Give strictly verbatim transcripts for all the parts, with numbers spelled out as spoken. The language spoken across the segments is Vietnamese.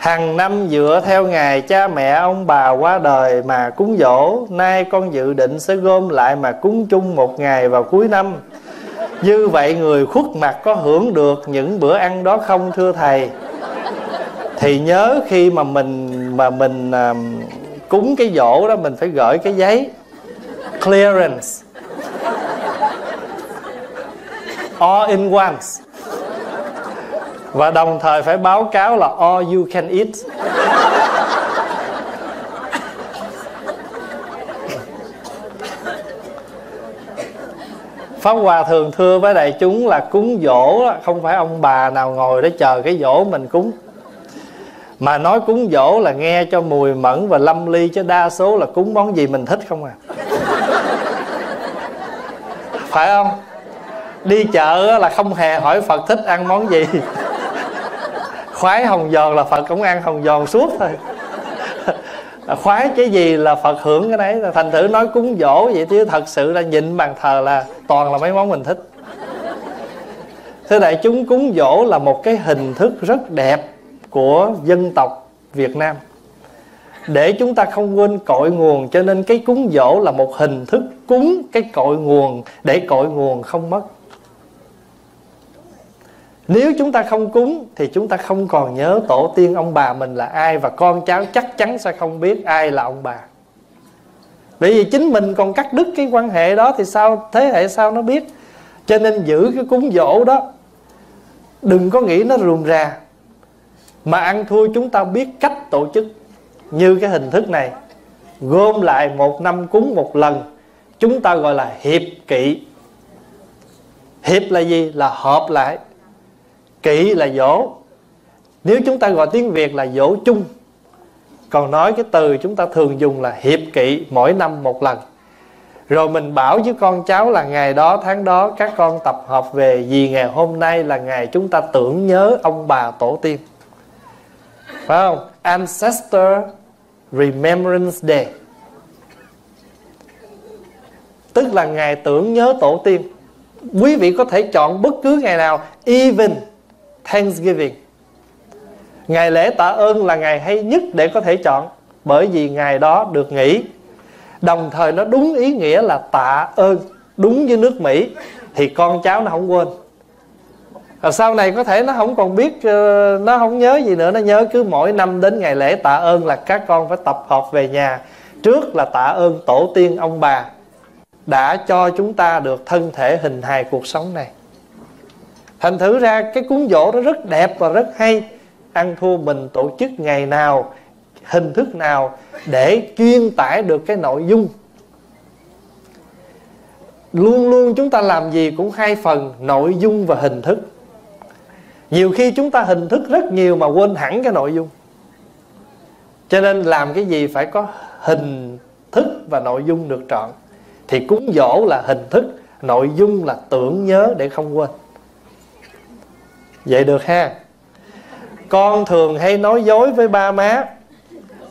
Hằng năm dựa theo ngày cha mẹ ông bà qua đời mà cúng dỗ, nay con dự định sẽ gom lại mà cúng chung một ngày vào cuối năm. Như vậy người khuất mặt có hưởng được những bữa ăn đó không thưa thầy? Thì nhớ khi mà mình mà mình à, cúng cái dỗ đó, mình phải gửi cái giấy clearance all in once, và đồng thời phải báo cáo là all you can eat. Pháp Hòa thường thưa với đại chúng là cúng dỗ không phải ông bà nào ngồi để chờ cái dỗ mình cúng, mà nói cúng dỗ là nghe cho mùi mẫn và lâm ly, chứ đa số là cúng món gì mình thích không à. Phải không? Đi chợ là không hề hỏi Phật thích ăn món gì. Khoái hồng giòn là Phật cũng ăn hồng giòn suốt thôi. Khoái cái gì là Phật hưởng cái đấy. Thành thử nói cúng dỗ vậy chứ thật sự là nhìn bàn thờ là toàn là mấy món mình thích. Thưa đại chúng, cúng dỗ là một cái hình thức rất đẹp của dân tộc Việt Nam, để chúng ta không quên cội nguồn. Cho nên cái cúng dỗ là một hình thức cúng cái cội nguồn, để cội nguồn không mất. Nếu chúng ta không cúng thì chúng ta không còn nhớ tổ tiên ông bà mình là ai, và con cháu chắc chắn sẽ không biết ai là ông bà. Bởi vì chính mình còn cắt đứt cái quan hệ đó thì sao, thế hệ sau nó biết. Cho nên giữ cái cúng dỗ đó, đừng có nghĩ nó rườm rà, mà ăn thua chúng ta biết cách tổ chức. Như cái hình thức này, gom lại một năm cúng một lần, chúng ta gọi là hiệp kỵ. Hiệp là gì? Là họp lại. Kỵ là dỗ. Nếu chúng ta gọi tiếng Việt là dỗ chung, còn nói cái từ chúng ta thường dùng là hiệp kỵ, mỗi năm một lần. Rồi mình bảo với con cháu là ngày đó tháng đó các con tập họp về, vì ngày hôm nay là ngày chúng ta tưởng nhớ ông bà tổ tiên. Phải không? Ancestor Remembrance Day, tức là ngày tưởng nhớ tổ tiên. Quý vị có thể chọn bất cứ ngày nào, even Thanksgiving. Ngày lễ tạ ơn là ngày hay nhất để có thể chọn, bởi vì ngày đó được nghỉ. Đồng thời nó đúng ý nghĩa là tạ ơn, đúng với nước Mỹ, thì con cháu nó không quên. Rồi sau này có thể nó không còn biết, nó không nhớ gì nữa, nó nhớ cứ mỗi năm đến ngày lễ tạ ơn là các con phải tập họp về nhà. Trước là tạ ơn tổ tiên ông bà đã cho chúng ta được thân thể hình hài cuộc sống này. Thành thử ra cái cúng dỗ đó rất đẹp và rất hay. Ăn thua mình tổ chức ngày nào, hình thức nào để truyền tải được cái nội dung. Luôn luôn chúng ta làm gì cũng hai phần, nội dung và hình thức. Nhiều khi chúng ta hình thức rất nhiều mà quên hẳn cái nội dung. Cho nên làm cái gì phải có hình thức và nội dung được trọn. Thì cúng dỗ là hình thức, nội dung là tưởng nhớ để không quên. Vậy được ha. Con thường hay nói dối với ba má.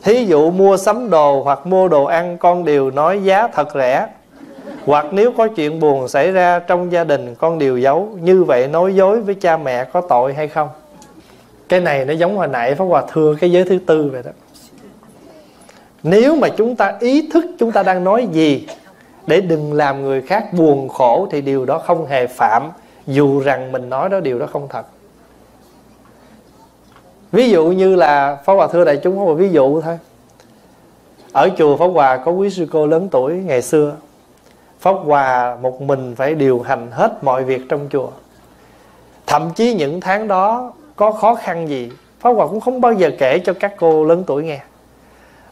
Thí dụ mua sắm đồ hoặc mua đồ ăn, con đều nói giá thật rẻ. Hoặc nếu có chuyện buồn xảy ra trong gia đình, con đều giấu. Như vậy nói dối với cha mẹ có tội hay không? Cái này nó giống hồi nãy Pháp Hòa thưa cái giới thứ tư vậy đó. Nếu mà chúng ta ý thức chúng ta đang nói gì để đừng làm người khác buồn khổ thì điều đó không hề phạm, dù rằng mình nói đó điều đó không thật. Ví dụ như là Pháp Hòa thưa đại chúng một ví dụ thôi. Ở chùa Pháp Hòa có quý sư cô lớn tuổi ngày xưa, Pháp Hòa một mình phải điều hành hết mọi việc trong chùa. Thậm chí những tháng đó có khó khăn gì, Pháp Hòa cũng không bao giờ kể cho các cô lớn tuổi nghe.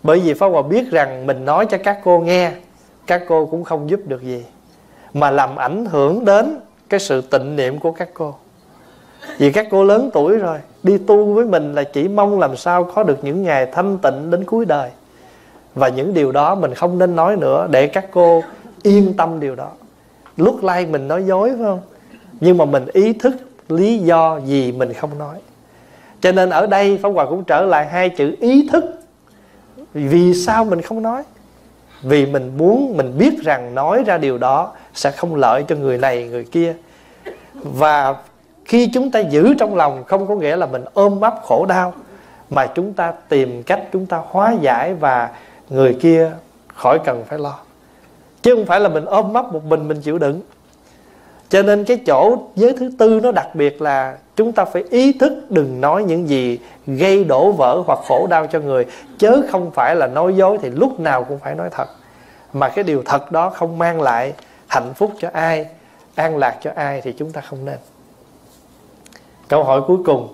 Bởi vì Pháp Hòa biết rằng mình nói cho các cô nghe, các cô cũng không giúp được gì, mà làm ảnh hưởng đến cái sự tịnh niệm của các cô. Vì các cô lớn tuổi rồi, đi tu với mình là chỉ mong làm sao có được những ngày thanh tịnh đến cuối đời. Và những điều đó mình không nên nói nữa, để các cô yên tâm điều đó. Lúc lai like mình nói dối phải không? Nhưng mà mình ý thức lý do gì mình không nói. Cho nên ở đây Pháp Hòa cũng trở lại hai chữ ý thức. Vì sao mình không nói? Vì mình muốn, mình biết rằng nói ra điều đó sẽ không lợi cho người này người kia. Và khi chúng ta giữ trong lòng không có nghĩa là mình ôm ấp khổ đau, mà chúng ta tìm cách chúng ta hóa giải, và người kia khỏi cần phải lo, chứ không phải là mình ôm ấp một mình mình chịu đựng. Cho nên cái chỗ giới thứ tư nó đặc biệt là chúng ta phải ý thức đừng nói những gì gây đổ vỡ hoặc khổ đau cho người, chứ không phải là nói dối thì lúc nào cũng phải nói thật. Mà cái điều thật đó không mang lại hạnh phúc cho ai, an lạc cho ai thì chúng ta không nên. Câu hỏi cuối cùng: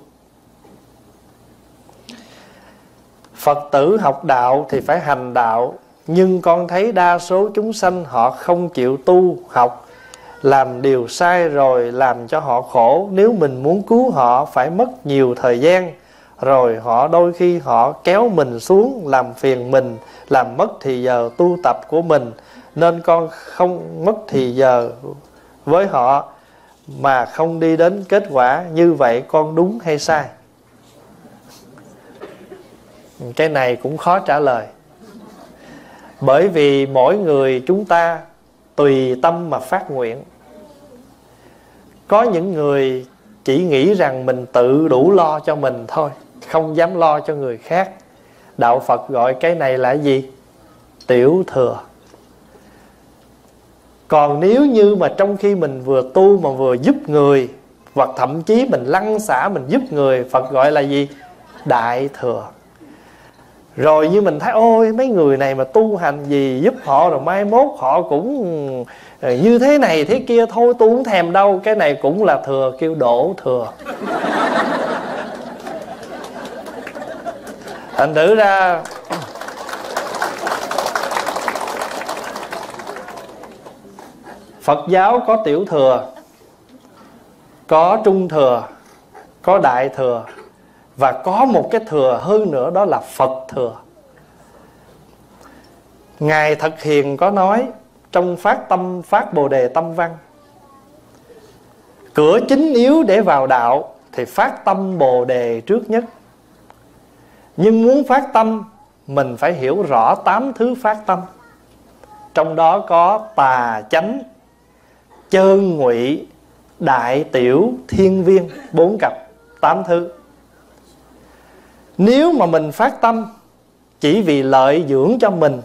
Phật tử học đạo thì phải hành đạo, nhưng con thấy đa số chúng sanh họ không chịu tu học, làm điều sai rồi làm cho họ khổ. Nếu mình muốn cứu họ phải mất nhiều thời gian, rồi họ đôi khi họ kéo mình xuống, làm phiền mình, làm mất thì giờ tu tập của mình. Nên con không mất thì giờ với họ mà không đi đến kết quả. Như vậy con đúng hay sai? Cái này cũng khó trả lời, bởi vì mỗi người chúng ta tùy tâm mà phát nguyện. Có những người chỉ nghĩ rằng mình tự đủ lo cho mình thôi, không dám lo cho người khác. Đạo Phật gọi cái này là gì? Tiểu thừa. Còn nếu như mà trong khi mình vừa tu mà vừa giúp người, hoặc thậm chí mình lăn xả mình giúp người, Phật gọi là gì? Đại thừa. Rồi như mình thấy ôi mấy người này mà tu hành gì giúp họ rồi mai mốt họ cũng như thế này thế kia thôi, tu không thèm đâu. Cái này cũng là thừa, kêu đổ thừa. Thành thử ra Phật giáo có tiểu thừa, có trung thừa, có đại thừa, và có một cái thừa hơn nữa đó là Phật thừa. Ngài Thật Hiền có nói trong phát tâm phát Bồ Đề Tâm Văn: cửa chính yếu để vào đạo thì phát tâm Bồ Đề trước nhất. Nhưng muốn phát tâm mình phải hiểu rõ tám thứ phát tâm, trong đó có tà chánh, chơn ngụy, đại tiểu, thiên viên, bốn cặp, tám thứ. Nếu mà mình phát tâm chỉ vì lợi dưỡng cho mình,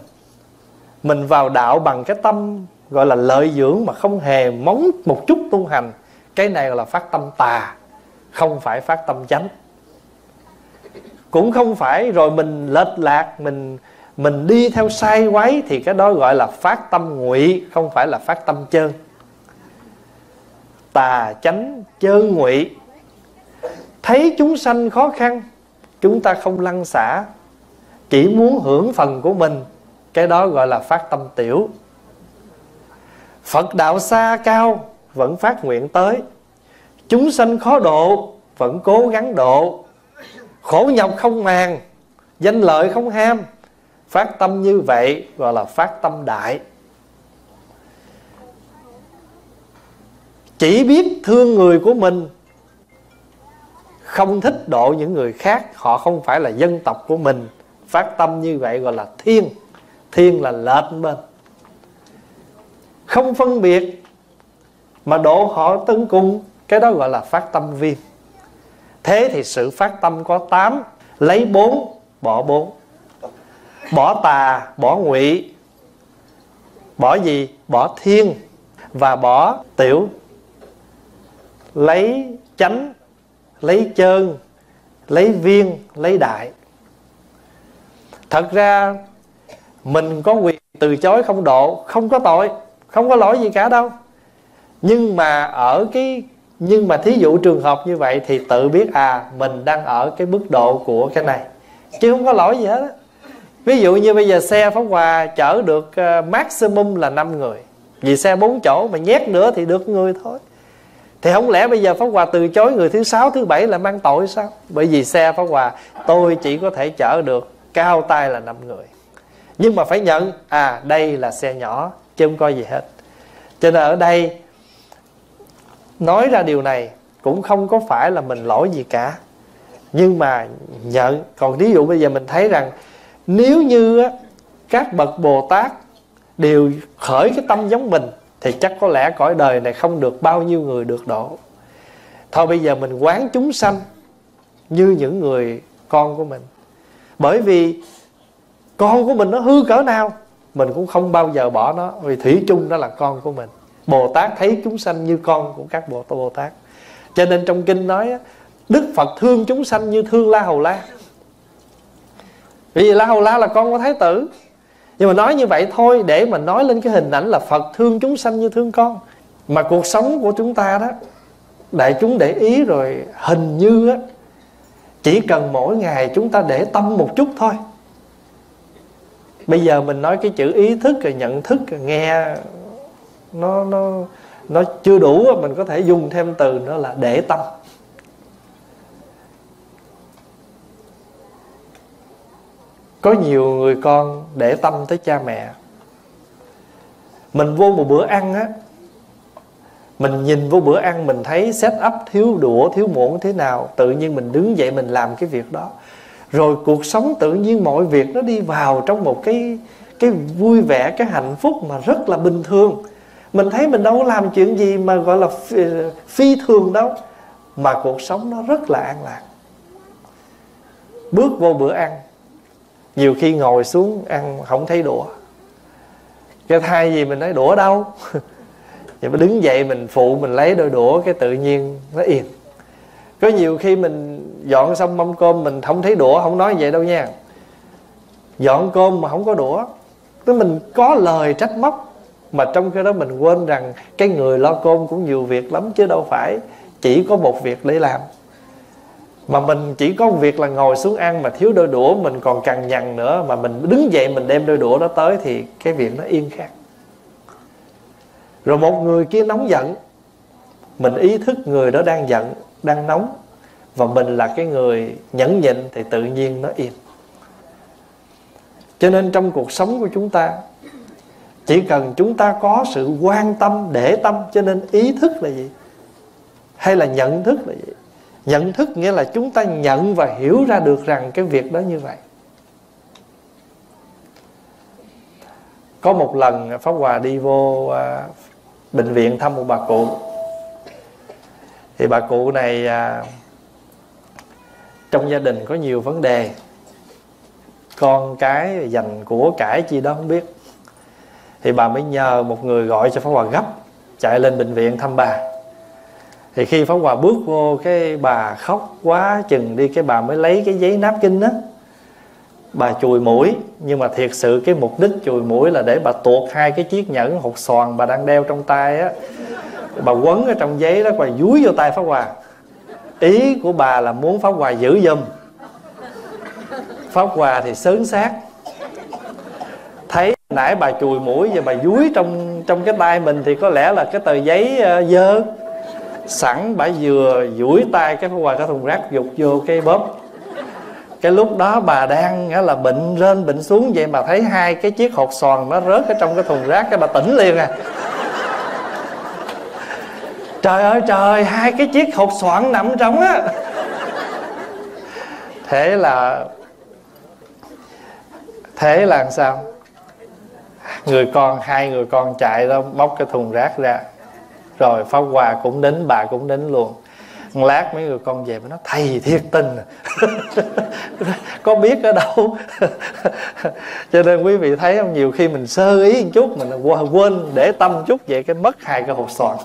mình vào đạo bằng cái tâm gọi là lợi dưỡng mà không hề móng một chút tu hành, cái này gọi là phát tâm tà, không phải phát tâm chánh. Cũng không phải rồi mình lệch lạc, Mình mình đi theo sai quấy, thì cái đó gọi là phát tâm ngụy, không phải là phát tâm chơn. Tà chánh chơn ngụy, thấy chúng sanh khó khăn chúng ta không lăn xả, chỉ muốn hưởng phần của mình, cái đó gọi là phát tâm tiểu. Phật đạo xa cao vẫn phát nguyện tới, chúng sanh khó độ vẫn cố gắng độ, khổ nhọc không màng, danh lợi không ham. Phát tâm như vậy gọi là phát tâm đại. Chỉ biết thương người của mình, không thích độ những người khác, họ không phải là dân tộc của mình. Phát tâm như vậy gọi là thiên. Thiên là lệch bên, không phân biệt mà độ họ tấn cung, cái đó gọi là phát tâm viên. Thế thì sự phát tâm có tám, lấy bốn bỏ bốn. Bỏ tà, bỏ ngụy, bỏ gì? Bỏ thiên và bỏ tiểu. Lấy chánh, lấy chơn, lấy viên, lấy đại. Thật ra mình có quyền từ chối không độ, không có tội, không có lỗi gì cả đâu. Nhưng mà ở cái Nhưng mà thí dụ trường hợp như vậy thì tự biết à, mình đang ở cái mức độ của cái này, chứ không có lỗi gì hết á. Ví dụ như bây giờ xe Pháp Hòa chở được maximum là năm người, vì xe bốn chỗ mà nhét nữa thì được người thôi. Thì không lẽ bây giờ Pháp Hòa từ chối người thứ sáu, thứ bảy là mang tội sao? Bởi vì xe Pháp Hòa tôi chỉ có thể chở được cao tay là năm người. Nhưng mà phải nhận à đây là xe nhỏ, chứ không coi gì hết. Cho nên ở đây nói ra điều này cũng không có phải là mình lỗi gì cả, nhưng mà nhận. Còn ví dụ bây giờ mình thấy rằng nếu như các bậc Bồ Tát đều khởi cái tâm giống mình thì chắc có lẽ cõi đời này không được bao nhiêu người được độ. Thôi bây giờ mình quán chúng sanh như những người con của mình. Bởi vì con của mình nó hư cỡ nào, mình cũng không bao giờ bỏ nó, vì thủy chung nó là con của mình. Bồ Tát thấy chúng sanh như con của các Bồ, Bồ Tát. Cho nên trong kinh nói Đức Phật thương chúng sanh như thương La Hầu La. Vì La Hầu La là con của Thái tử. Nhưng mà nói như vậy thôi để mà nói lên cái hình ảnh là Phật thương chúng sanh như thương con. Mà cuộc sống của chúng ta đó, đại chúng để ý rồi, hình như á, chỉ cần mỗi ngày chúng ta để tâm một chút thôi. Bây giờ mình nói cái chữ ý thức rồi nhận thức rồi nghe nó, nó, nó chưa đủ. Mình có thể dùng thêm từ nữa là để tâm. Có nhiều người con để tâm tới cha mẹ. Mình vô một bữa ăn á, mình nhìn vô bữa ăn mình thấy set up thiếu đũa thiếu muỗng thế nào, tự nhiên mình đứng dậy mình làm cái việc đó. Rồi cuộc sống tự nhiên mọi việc nó đi vào trong một cái cái vui vẻ, cái hạnh phúc mà rất là bình thường. Mình thấy mình đâu làm chuyện gì mà gọi là phi, phi thường đâu, mà cuộc sống nó rất là an lạc. Bước vô bữa ăn, nhiều khi ngồi xuống ăn không thấy đũa, cái thay gì mình nói đũa đâu. Mình đứng dậy mình phụ mình lấy đôi đũa, cái tự nhiên nó yên. Có nhiều khi mình dọn xong mâm cơm mình không thấy đũa, không nói vậy đâu nha, dọn cơm mà không có đũa, tức mình có lời trách móc. Mà trong cái đó mình quên rằng cái người lo cơm cũng nhiều việc lắm, chứ đâu phải chỉ có một việc để làm. Mà mình chỉ có việc là ngồi xuống ăn mà thiếu đôi đũa, mình còn cằn nhằn nữa, mà mình đứng dậy mình đem đôi đũa đó tới thì cái việc nó yên khác. Rồi một người kia nóng giận, mình ý thức người đó đang giận, đang nóng, và mình là cái người nhẫn nhịn, thì tự nhiên nó yên. Cho nên trong cuộc sống của chúng ta, chỉ cần chúng ta có sự quan tâm, để tâm. Cho nên ý thức là gì? Hay là nhận thức là gì? Nhận thức nghĩa là chúng ta nhận và hiểu ra được rằng cái việc đó như vậy. Có một lần Pháp Hòa đi vô à, bệnh viện thăm một bà cụ. Thì bà cụ này à, trong gia đình có nhiều vấn đề, con cái dành của cải chi đó không biết. Thì bà mới nhờ một người gọi cho Pháp Hòa gấp, chạy lên bệnh viện thăm bà. Thì khi Pháp Hòa bước vô, cái bà khóc quá chừng đi, cái bà mới lấy cái giấy napkin đó, bà chùi mũi. Nhưng mà thiệt sự cái mục đích chùi mũi là để bà tuột hai cái chiếc nhẫn hột xoàn bà đang đeo trong tay á, bà quấn ở trong giấy đó, bà dúi vô tay Pháp Hòa. Ý của bà là muốn Pháp Hòa giữ giùm. Pháp Hòa thì sớn sát, thấy nãy bà chùi mũi và bà dúi trong, trong cái tay mình, thì có lẽ là cái tờ giấy dơ. Sẵn bà vừa duỗi tay cái Pháp Hòa cả thùng rác dục vô cái bóp. Cái lúc đó bà đang nghĩa là bệnh lên bệnh xuống vậy, mà thấy hai cái chiếc hột xoàn nó rớt ở trong cái thùng rác, cái bà tỉnh liền à. Trời ơi trời, hai cái chiếc hột xoàn nằm trong á. Thế là Thế là làm sao? Người con, hai người con chạy ra bóc cái thùng rác ra. Rồi Pháp Hòa cũng đến, bà cũng đến luôn. Lát mấy người con về mới nói thầy thiệt tình có biết ở đâu. Cho nên quý vị thấy không, nhiều khi mình sơ ý một chút, mình quên để tâm một chút về cái mất hai cái hột xoàn.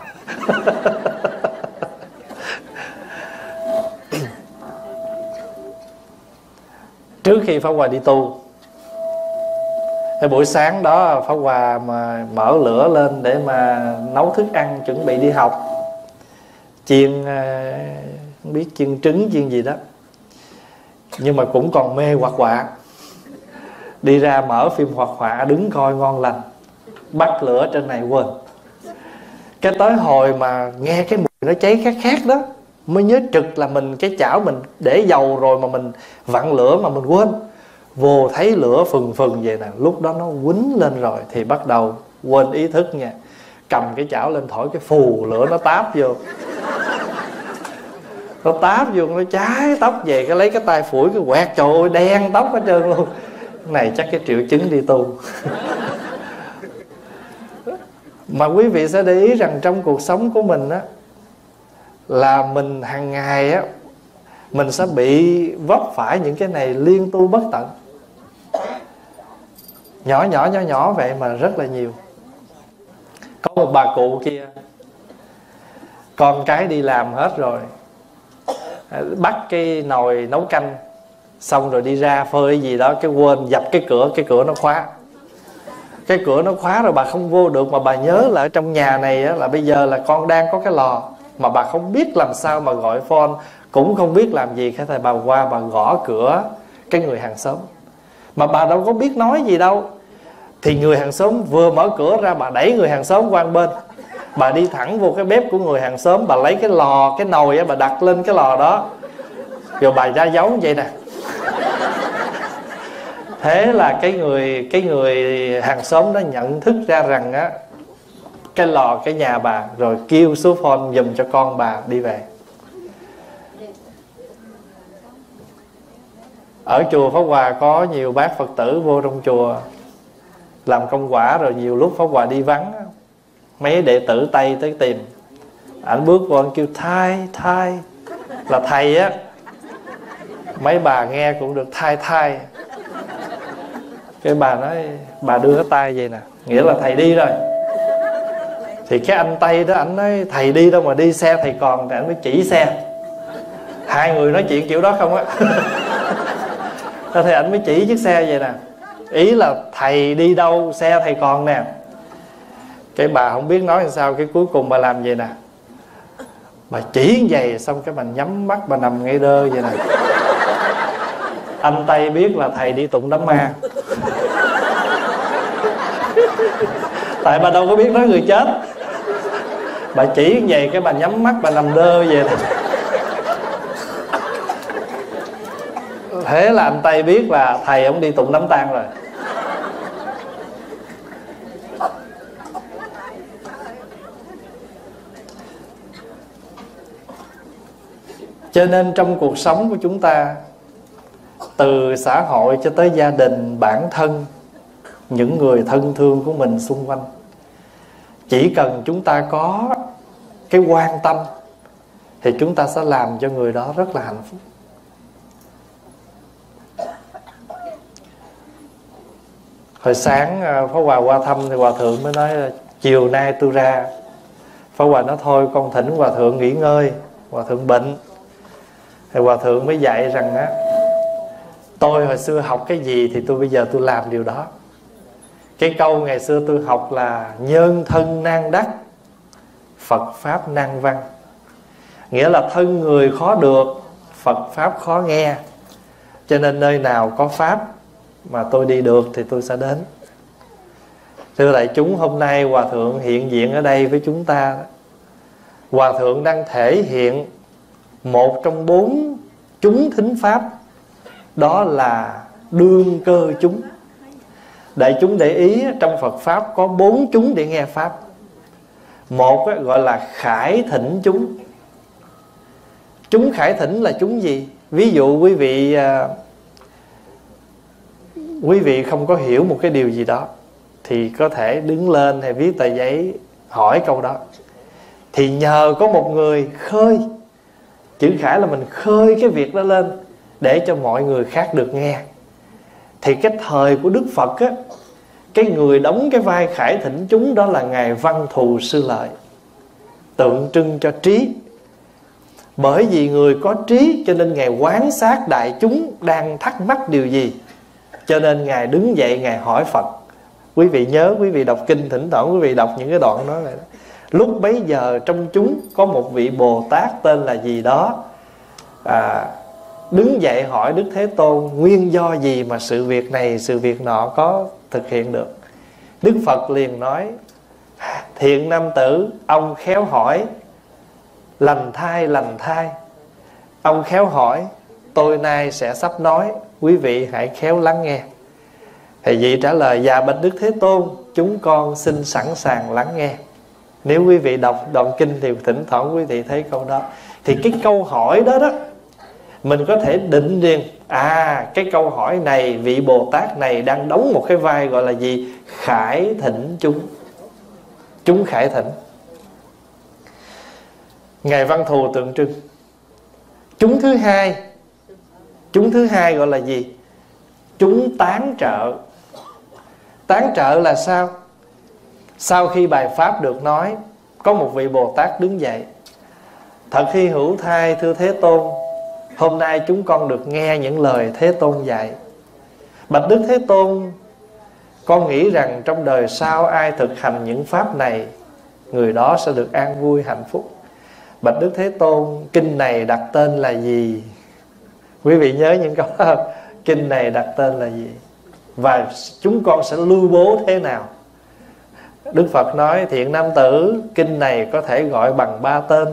Trước khi Pháp Hòa đi tu, thì buổi sáng đó Pháp Hòa mà mở lửa lên để mà nấu thức ăn chuẩn bị đi học, chiên không biết chiên trứng chiên gì đó, nhưng mà cũng còn mê hoạt họa. Đi ra mở phim hoạt họa đứng coi ngon lành, bắt lửa trên này quên. Cái tới hồi mà nghe cái mùi nó cháy khét khét đó, mới nhớ trực là mình cái chảo mình để dầu rồi mà mình vặn lửa mà mình quên. Vô thấy lửa phừng phừng vậy nè, lúc đó nó quýnh lên rồi thì bắt đầu quên ý thức nha. Cầm cái chảo lên thổi cái phù, lửa nó táp vô. Nó táp vô, nó cháy tóc về, cái lấy cái tay phủi cái quẹt, trời ơi đen tóc hết trơn luôn. Này chắc cái triệu chứng đi tu. Mà quý vị sẽ để ý rằng trong cuộc sống của mình á, là mình hàng ngày á, mình sẽ bị vấp phải những cái này liên tu bất tận. Nhỏ nhỏ nhỏ nhỏ vậy mà rất là nhiều. Có một bà cụ kia, con cái đi làm hết rồi, bắt cái nồi nấu canh, xong rồi đi ra phơi gì đó, cái quên dập cái cửa, cái cửa nó khóa. Cái cửa nó khóa rồi bà không vô được, mà bà nhớ là ở trong nhà này á, là bây giờ là con đang có cái lò, mà bà không biết làm sao mà gọi phone, cũng không biết làm gì. Cái thầy bà qua bà gõ cửa cái người hàng xóm, mà bà đâu có biết nói gì đâu. Thì người hàng xóm vừa mở cửa ra, bà đẩy người hàng xóm qua bên, bà đi thẳng vô cái bếp của người hàng xóm, bà lấy cái lò, cái nồi á, bà đặt lên cái lò đó, rồi bà ra dấu vậy nè. Thế là cái người cái người hàng xóm đó nhận thức ra rằng á, cái lò cái nhà bà, rồi kêu số phone giùm cho con bà đi về. Ở chùa Pháp Hòa có nhiều bác Phật tử vô trong chùa làm công quả, rồi nhiều lúc Pháp Hòa đi vắng, mấy đệ tử Tây tới tìm, ảnh bước vô anh kêu thai thai là thầy á, mấy bà nghe cũng được thai thai. Cái bà nói, bà đưa cái tay vậy nè, nghĩa là thầy đi rồi. Thì cái anh Tây đó, ảnh nói thầy đi đâu mà đi, xe thầy còn. Thì ảnh mới chỉ xe. Hai người nói chuyện kiểu đó không á. Thì ảnh mới chỉ chiếc xe vậy nè, ý là thầy đi đâu, xe thầy còn nè. Cái bà không biết nói làm sao, cái cuối cùng bà làm vậy nè, bà chỉ như vậy, xong cái bà nhắm mắt, bà nằm ngay đơ vậy nè. Anh Tây biết là thầy đi tụng đám ma. Tại bà đâu có biết nói người chết. Bà chỉ như vậy, cái bà nhắm mắt, bà nằm đơ vậy nè. Thế là anh Tây biết là thầy ông đi tụng đám tang rồi. Cho nên trong cuộc sống của chúng ta, từ xã hội cho tới gia đình, bản thân, những người thân thương của mình xung quanh, chỉ cần chúng ta có cái quan tâm thì chúng ta sẽ làm cho người đó rất là hạnh phúc. Hồi sáng Pháp Hòa qua thăm thì Hòa Thượng mới nói chiều nay tôi ra. Pháp Hòa nói thôi con thỉnh Hòa Thượng nghỉ ngơi, Hòa Thượng bệnh. Thì Hòa Thượng mới dạy rằng á, tôi hồi xưa học cái gì thì tôi bây giờ tôi làm điều đó. Cái câu ngày xưa tôi học là nhân thân nan đắc, Phật Pháp nan văn. Nghĩa là thân người khó được, Phật Pháp khó nghe. Cho nên nơi nào có Pháp mà tôi đi được thì tôi sẽ đến. Thưa đại chúng, hôm nay Hòa Thượng hiện diện ở đây với chúng ta. Hòa Thượng đang thể hiện một trong bốn chúng thính Pháp, đó là đương cơ chúng. Đại chúng để ý, trong Phật Pháp có bốn chúng để nghe Pháp. Một gọi là khải thỉnh chúng. Chúng khải thỉnh là chúng gì? Ví dụ quý vị quý vị không có hiểu một cái điều gì đó thì có thể đứng lên hay viết tờ giấy hỏi câu đó. Thì nhờ có một người khơi, chữ khải là mình khơi cái việc đó lên để cho mọi người khác được nghe. Thì cái thời của Đức Phật á, cái người đóng cái vai khải thỉnh chúng đó là Ngài Văn Thù Sư Lợi, tượng trưng cho trí. Bởi vì người có trí cho nên Ngài quan sát đại chúng đang thắc mắc điều gì, cho nên Ngài đứng dậy Ngài hỏi Phật. Quý vị nhớ, quý vị đọc kinh, thỉnh thoảng quý vị đọc những cái đoạn đó, này đó. Lúc bấy giờ trong chúng có một vị Bồ Tát tên là gì đó, à, đứng dậy hỏi Đức Thế Tôn nguyên do gì mà sự việc này sự việc nọ có thực hiện được. Đức Phật liền nói: thiện nam tử, ông khéo hỏi, lành thai lành thai. Ông khéo hỏi, tôi nay sẽ sắp nói, quý vị hãy khéo lắng nghe. Thì vị trả lời: dạ bạch Đức Thế Tôn, chúng con xin sẵn sàng lắng nghe. Nếu quý vị đọc đoạn kinh thì thỉnh thoảng quý vị thấy câu đó. Thì cái câu hỏi đó đó, mình có thể định riêng, à cái câu hỏi này vị Bồ Tát này đang đóng một cái vai gọi là gì? Khải thỉnh chúng. Chúng khải thỉnh. Ngài Văn Thù tượng trưng. Chúng thứ hai, chúng thứ hai gọi là gì? Chúng tán trợ. Tán trợ là sao? Sau khi bài pháp được nói, có một vị Bồ Tát đứng dậy: Thật hy hữu thai thưa Thế Tôn, hôm nay chúng con được nghe những lời Thế Tôn dạy. Bạch Đức Thế Tôn, con nghĩ rằng trong đời sau ai thực hành những pháp này, người đó sẽ được an vui hạnh phúc. Bạch Đức Thế Tôn, kinh này đặt tên là gì? Quý vị nhớ những câu đó không? Kinh này đặt tên là gì? Và chúng con sẽ lưu bố thế nào? Đức Phật nói: Thiện nam tử, kinh này có thể gọi bằng ba tên.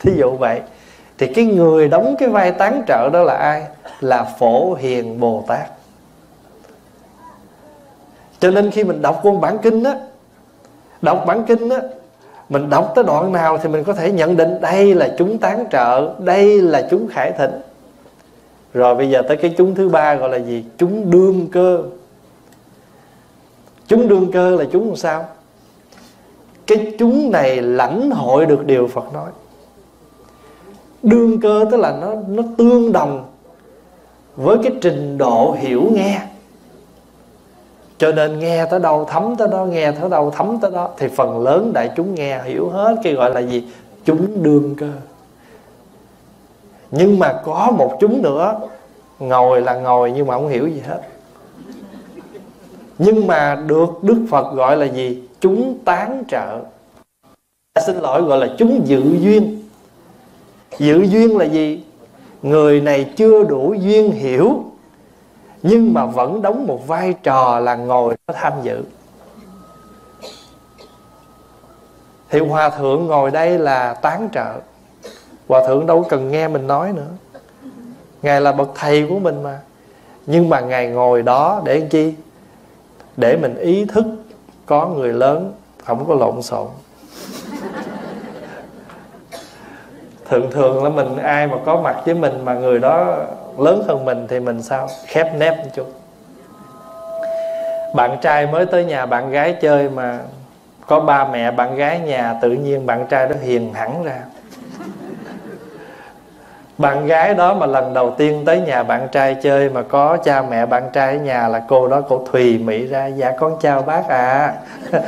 Thí dụ vậy. Thì cái người đóng cái vai tán trợ đó là ai? Là Phổ Hiền Bồ Tát. Cho nên khi mình đọc cuốn bản kinh á, đọc bản kinh á, mình đọc tới đoạn nào thì mình có thể nhận định đây là chúng tán trợ, đây là chúng khải thịnh. Rồi bây giờ tới cái chúng thứ ba gọi là gì? Chúng đương cơ. Chúng đương cơ là chúng làm sao? Cái chúng này lãnh hội được điều Phật nói. Đương cơ tức là nó, nó tương đồng với cái trình độ hiểu nghe. Cho nên nghe tới đâu thấm tới đó, nghe tới đâu thấm tới đó. Thì phần lớn đại chúng nghe hiểu hết, cái gọi là gì? Chúng đương cơ. Nhưng mà có một chúng nữa, ngồi là ngồi nhưng mà không hiểu gì hết. Nhưng mà được Đức Phật gọi là gì? Chúng tán trợ. À, xin lỗi, gọi là chúng dự duyên. Dự duyên là gì? Người này chưa đủ duyên hiểu, nhưng mà vẫn đóng một vai trò là ngồi đó tham dự. Thì Hòa Thượng ngồi đây là tán trợ. Hòa Thượng đâu cần nghe mình nói nữa, Ngài là bậc thầy của mình mà. Nhưng mà Ngài ngồi đó để làm chi? Để mình ý thức có người lớn, không có lộn xộn. Thường thường là mình, ai mà có mặt với mình mà người đó lớn hơn mình thì mình sao? Khép nép một chút. Bạn trai mới tới nhà bạn gái chơi mà có ba mẹ bạn gái nhà, tự nhiên bạn trai đó hiền hẳn ra. Bạn gái đó mà lần đầu tiên tới nhà bạn trai chơi mà có cha mẹ bạn trai ở nhà là cô đó cô thùy mị ra: Dạ con chào bác ạ. À.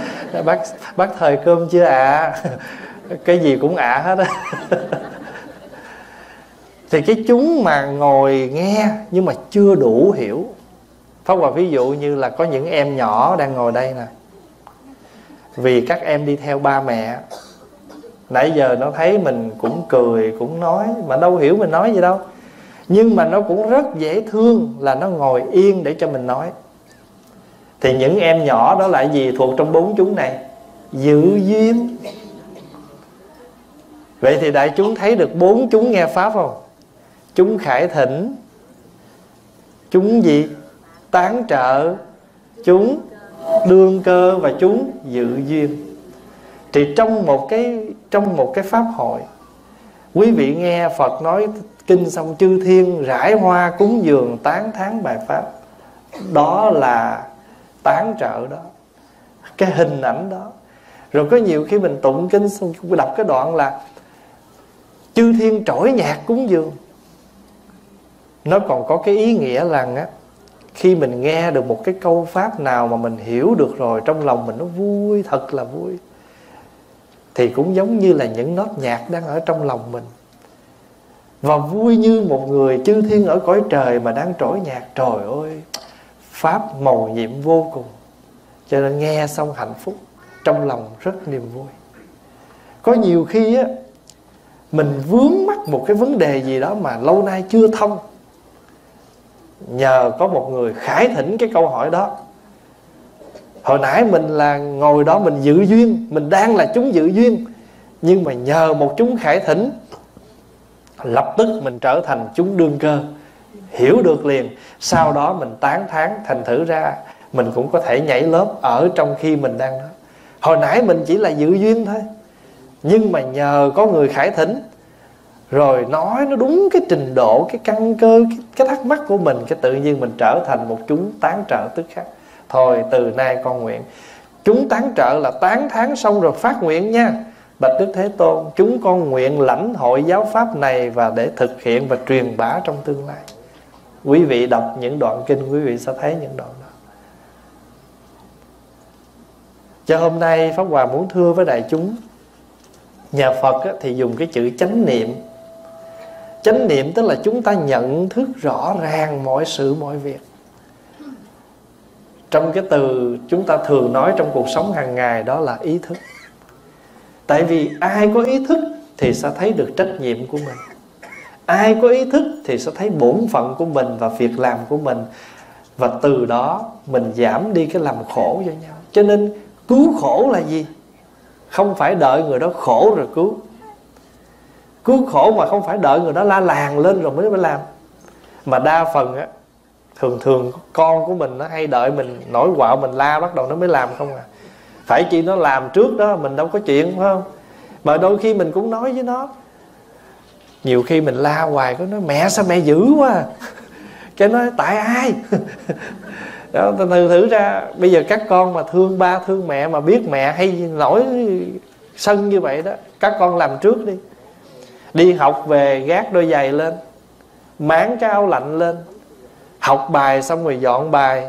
Bác bác thời cơm chưa ạ? À? Cái gì cũng ạ à hết á. Thì cái chúng mà ngồi nghe nhưng mà chưa đủ hiểu. Thông qua ví dụ như là có những em nhỏ đang ngồi đây nè, vì các em đi theo ba mẹ, nãy giờ nó thấy mình cũng cười cũng nói mà đâu hiểu mình nói gì đâu, nhưng mà nó cũng rất dễ thương là nó ngồi yên để cho mình nói. Thì những em nhỏ đó lại gì thuộc trong bốn chúng này? Dự duyên. Vậy thì đại chúng thấy được bốn chúng nghe pháp không? Chúng khải thỉnh, chúng gì? Tán trợ, chúng đương cơ và chúng dự duyên. Thì trong một cái trong một cái pháp hội, quý vị nghe Phật nói kinh xong, chư thiên rải hoa cúng dường tán thán bài pháp, đó là tán trợ đó, cái hình ảnh đó. Rồi có nhiều khi mình tụng kinh xong đọc cái đoạn là chư thiên trỗi nhạc cúng dường, nó còn có cái ý nghĩa rằng á, khi mình nghe được một cái câu pháp nào mà mình hiểu được rồi, trong lòng mình nó vui, thật là vui. Thì cũng giống như là những nốt nhạc đang ở trong lòng mình, và vui như một người chư thiên ở cõi trời mà đang trỗi nhạc. Trời ơi, pháp màu nhiệm vô cùng. Cho nên nghe xong hạnh phúc, trong lòng rất niềm vui. Có nhiều khi á, mình vướng mắc một cái vấn đề gì đó mà lâu nay chưa thông, nhờ có một người khải thỉnh cái câu hỏi đó. Hồi nãy mình là ngồi đó mình dự duyên, mình đang là chúng dự duyên, nhưng mà nhờ một chúng khải thỉnh, lập tức mình trở thành chúng đương cơ, hiểu được liền. Sau đó mình tán thán, thành thử ra mình cũng có thể nhảy lớp ở trong khi mình đang đó. Hồi nãy mình chỉ là dự duyên thôi, nhưng mà nhờ có người khải thỉnh, rồi nói nó đúng cái trình độ, cái căn cơ, cái thắc mắc của mình, cái tự nhiên mình trở thành một chúng tán trợ tức khắc. Thôi từ nay con nguyện. Chúng tán trợ là tán thán xong rồi phát nguyện nha: Bạch Đức Thế Tôn, chúng con nguyện lãnh hội giáo pháp này và để thực hiện và truyền bá trong tương lai. Quý vị đọc những đoạn kinh, quý vị sẽ thấy những đoạn đó. Cho hôm nay Pháp Hòa muốn thưa với đại chúng, nhà Phật thì dùng cái chữ chánh niệm. Chánh niệm tức là chúng ta nhận thức rõ ràng mọi sự mọi việc. Trong cái từ chúng ta thường nói trong cuộc sống hàng ngày, đó là ý thức. Tại vì ai có ý thức thì sẽ thấy được trách nhiệm của mình. Ai có ý thức thì sẽ thấy bổn phận của mình và việc làm của mình. Và từ đó mình giảm đi cái làm khổ cho nhau. Cho nên cứu khổ là gì? Không phải đợi người đó khổ rồi cứu. Cứu khổ mà không phải đợi người đó la làng lên rồi mới mới làm. Mà đa phần á, thường thường con của mình nó hay đợi mình nổi quạo, mình la bắt đầu nó mới làm không à. Phải chi nó làm trước đó, mình đâu có chuyện, phải không? Mà đôi khi mình cũng nói với nó, nhiều khi mình la hoài có nói mẹ sao mẹ dữ quá, cái nói tại ai đó. Thử thử ra bây giờ các con mà thương ba thương mẹ mà biết mẹ hay nổi sân như vậy đó, các con làm trước đi. Đi học về gác đôi giày lên, máng cái áo lạnh lên, học bài xong rồi dọn bài,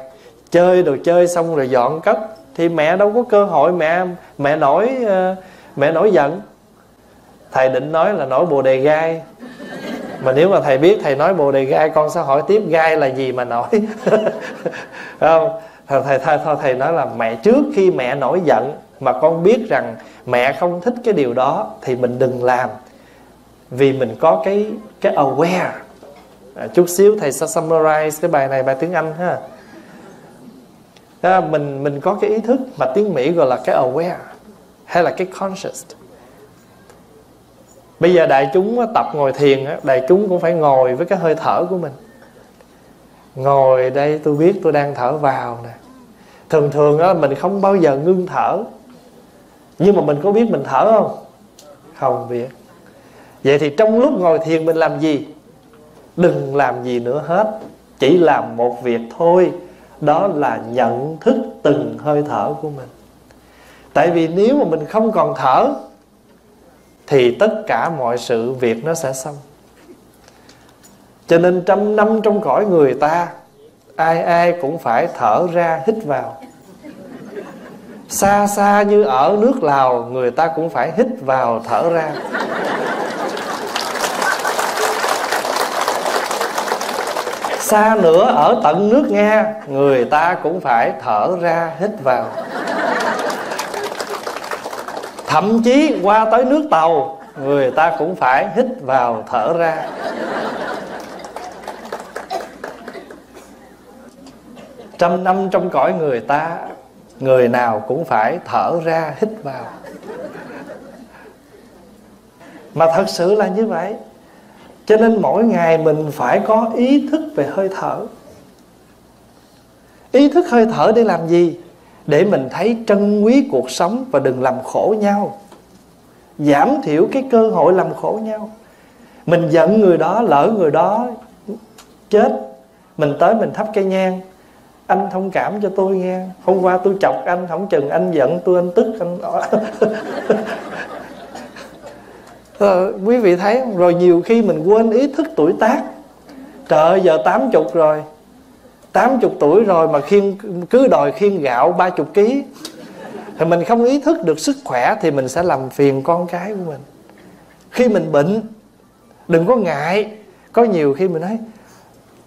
chơi đồ chơi xong rồi dọn cất, thì mẹ đâu có cơ hội mẹ mẹ nổi mẹ nổi giận. Thầy định nói là nổi bồ đề gai, mà nếu mà thầy biết thầy nói bồ đề gai, con sẽ hỏi tiếp gai là gì mà nổi. Không, thầy thầy thôi thầy nói là mẹ, trước khi mẹ nổi giận mà con biết rằng mẹ không thích cái điều đó thì mình đừng làm, vì mình có cái cái aware. À, chút xíu thầy sẽ summarize cái bài này, bài tiếng Anh ha. À, mình mình có cái ý thức, mà tiếng Mỹ gọi là cái aware hay là cái conscious. Bây giờ đại chúng tập ngồi thiền, đại chúng cũng phải ngồi với cái hơi thở của mình. Ngồi đây tôi biết tôi đang thở vào nè. Thường thường đó, mình không bao giờ ngưng thở. Nhưng mà mình có biết mình thở không? Không biết. Vậy thì trong lúc ngồi thiền mình làm gì? Đừng làm gì nữa hết, chỉ làm một việc thôi, đó là nhận thức từng hơi thở của mình. Tại vì nếu mà mình không còn thở thì tất cả mọi sự việc nó sẽ xong. Cho nên trăm năm trong cõi người ta, ai ai cũng phải thở ra hít vào. Xa xa như ở nước Lào, người ta cũng phải hít vào thở ra. Xa nữa ở tận nước Nga, người ta cũng phải thở ra hít vào. Thậm chí qua tới nước Tàu, người ta cũng phải hít vào thở ra. Trăm năm trong cõi người ta, người nào cũng phải thở ra hít vào. Mà thật sự là như vậy. Cho nên mỗi ngày mình phải có ý thức về hơi thở. Ý thức hơi thở để làm gì? Để mình thấy trân quý cuộc sống và đừng làm khổ nhau. Giảm thiểu cái cơ hội làm khổ nhau. Mình giận người đó, lỡ người đó chết, mình tới mình thắp cây nhang. Anh thông cảm cho tôi nghe, hôm qua tôi chọc anh, không chừng anh giận tôi, anh tức anh. Ờ, quý vị thấy không? Rồi nhiều khi mình quên ý thức tuổi tác. Trời ơi, giờ tám mươi rồi, tám mươi tuổi rồi mà khiêng, cứ đòi khiêng gạo ba mươi ký. Thì mình không ý thức được sức khỏe thì mình sẽ làm phiền con cái của mình. Khi mình bệnh, đừng có ngại. Có nhiều khi mình nói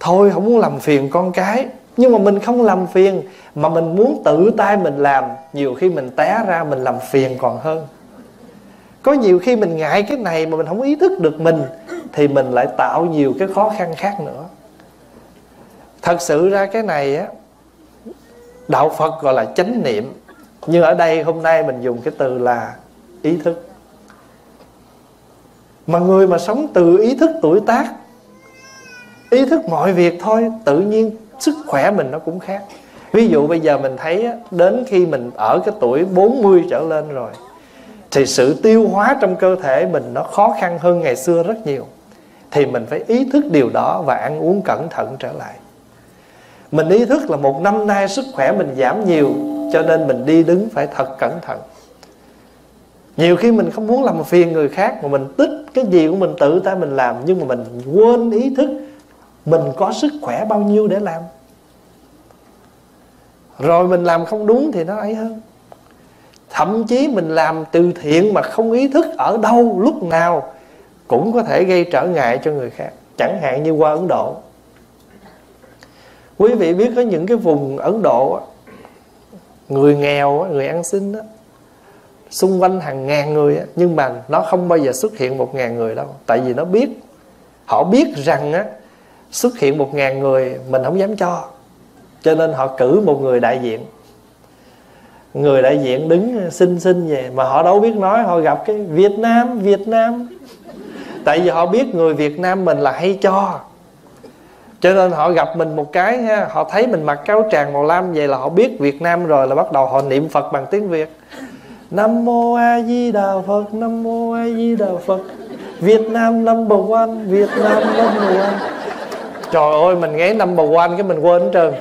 thôi không muốn làm phiền con cái, nhưng mà mình không làm phiền, mà mình muốn tự tay mình làm. Nhiều khi mình té ra mình làm phiền còn hơn. Có nhiều khi mình ngại cái này mà mình không ý thức được mình, thì mình lại tạo nhiều cái khó khăn khác nữa. Thật sự ra cái này á, đạo Phật gọi là chánh niệm, nhưng ở đây hôm nay mình dùng cái từ là ý thức. Mà người mà sống từ ý thức tuổi tác, ý thức mọi việc thôi, tự nhiên sức khỏe mình nó cũng khác. Ví dụ bây giờ mình thấy á, đến khi mình ở cái tuổi bốn mươi trở lên rồi thì sự tiêu hóa trong cơ thể mình nó khó khăn hơn ngày xưa rất nhiều. Thì mình phải ý thức điều đó và ăn uống cẩn thận trở lại. Mình ý thức là một năm nay sức khỏe mình giảm nhiều, cho nên mình đi đứng phải thật cẩn thận. Nhiều khi mình không muốn làm phiền người khác, mà mình tích cái gì của mình tự tay mình làm, nhưng mà mình quên ý thức mình có sức khỏe bao nhiêu để làm. Rồi mình làm không đúng thì nó ấy hơn. Thậm chí mình làm từ thiện mà không ý thức ở đâu, lúc nào cũng có thể gây trở ngại cho người khác. Chẳng hạn như qua Ấn Độ, quý vị biết có những cái vùng Ấn Độ, người nghèo, người ăn xin đó, xung quanh hàng ngàn người, nhưng mà nó không bao giờ xuất hiện một ngàn người đâu. Tại vì nó biết, họ biết rằng á, xuất hiện một ngàn người mình không dám cho, cho nên họ cử một người đại diện. Người đại diện đứng xin xin về, mà họ đâu biết nói, họ gặp cái Việt Nam, Việt Nam. Tại vì họ biết người Việt Nam mình là hay cho, cho nên họ gặp mình một cái ha, họ thấy mình mặc áo tràng màu lam vậy là họ biết Việt Nam rồi, là bắt đầu họ niệm Phật bằng tiếng Việt. Nam mô A Di Đà Phật, Nam mô A Di Đà Phật, Việt Nam number one, Việt Nam number one. Trời ơi, mình nghe number one cái mình quên hết trơn.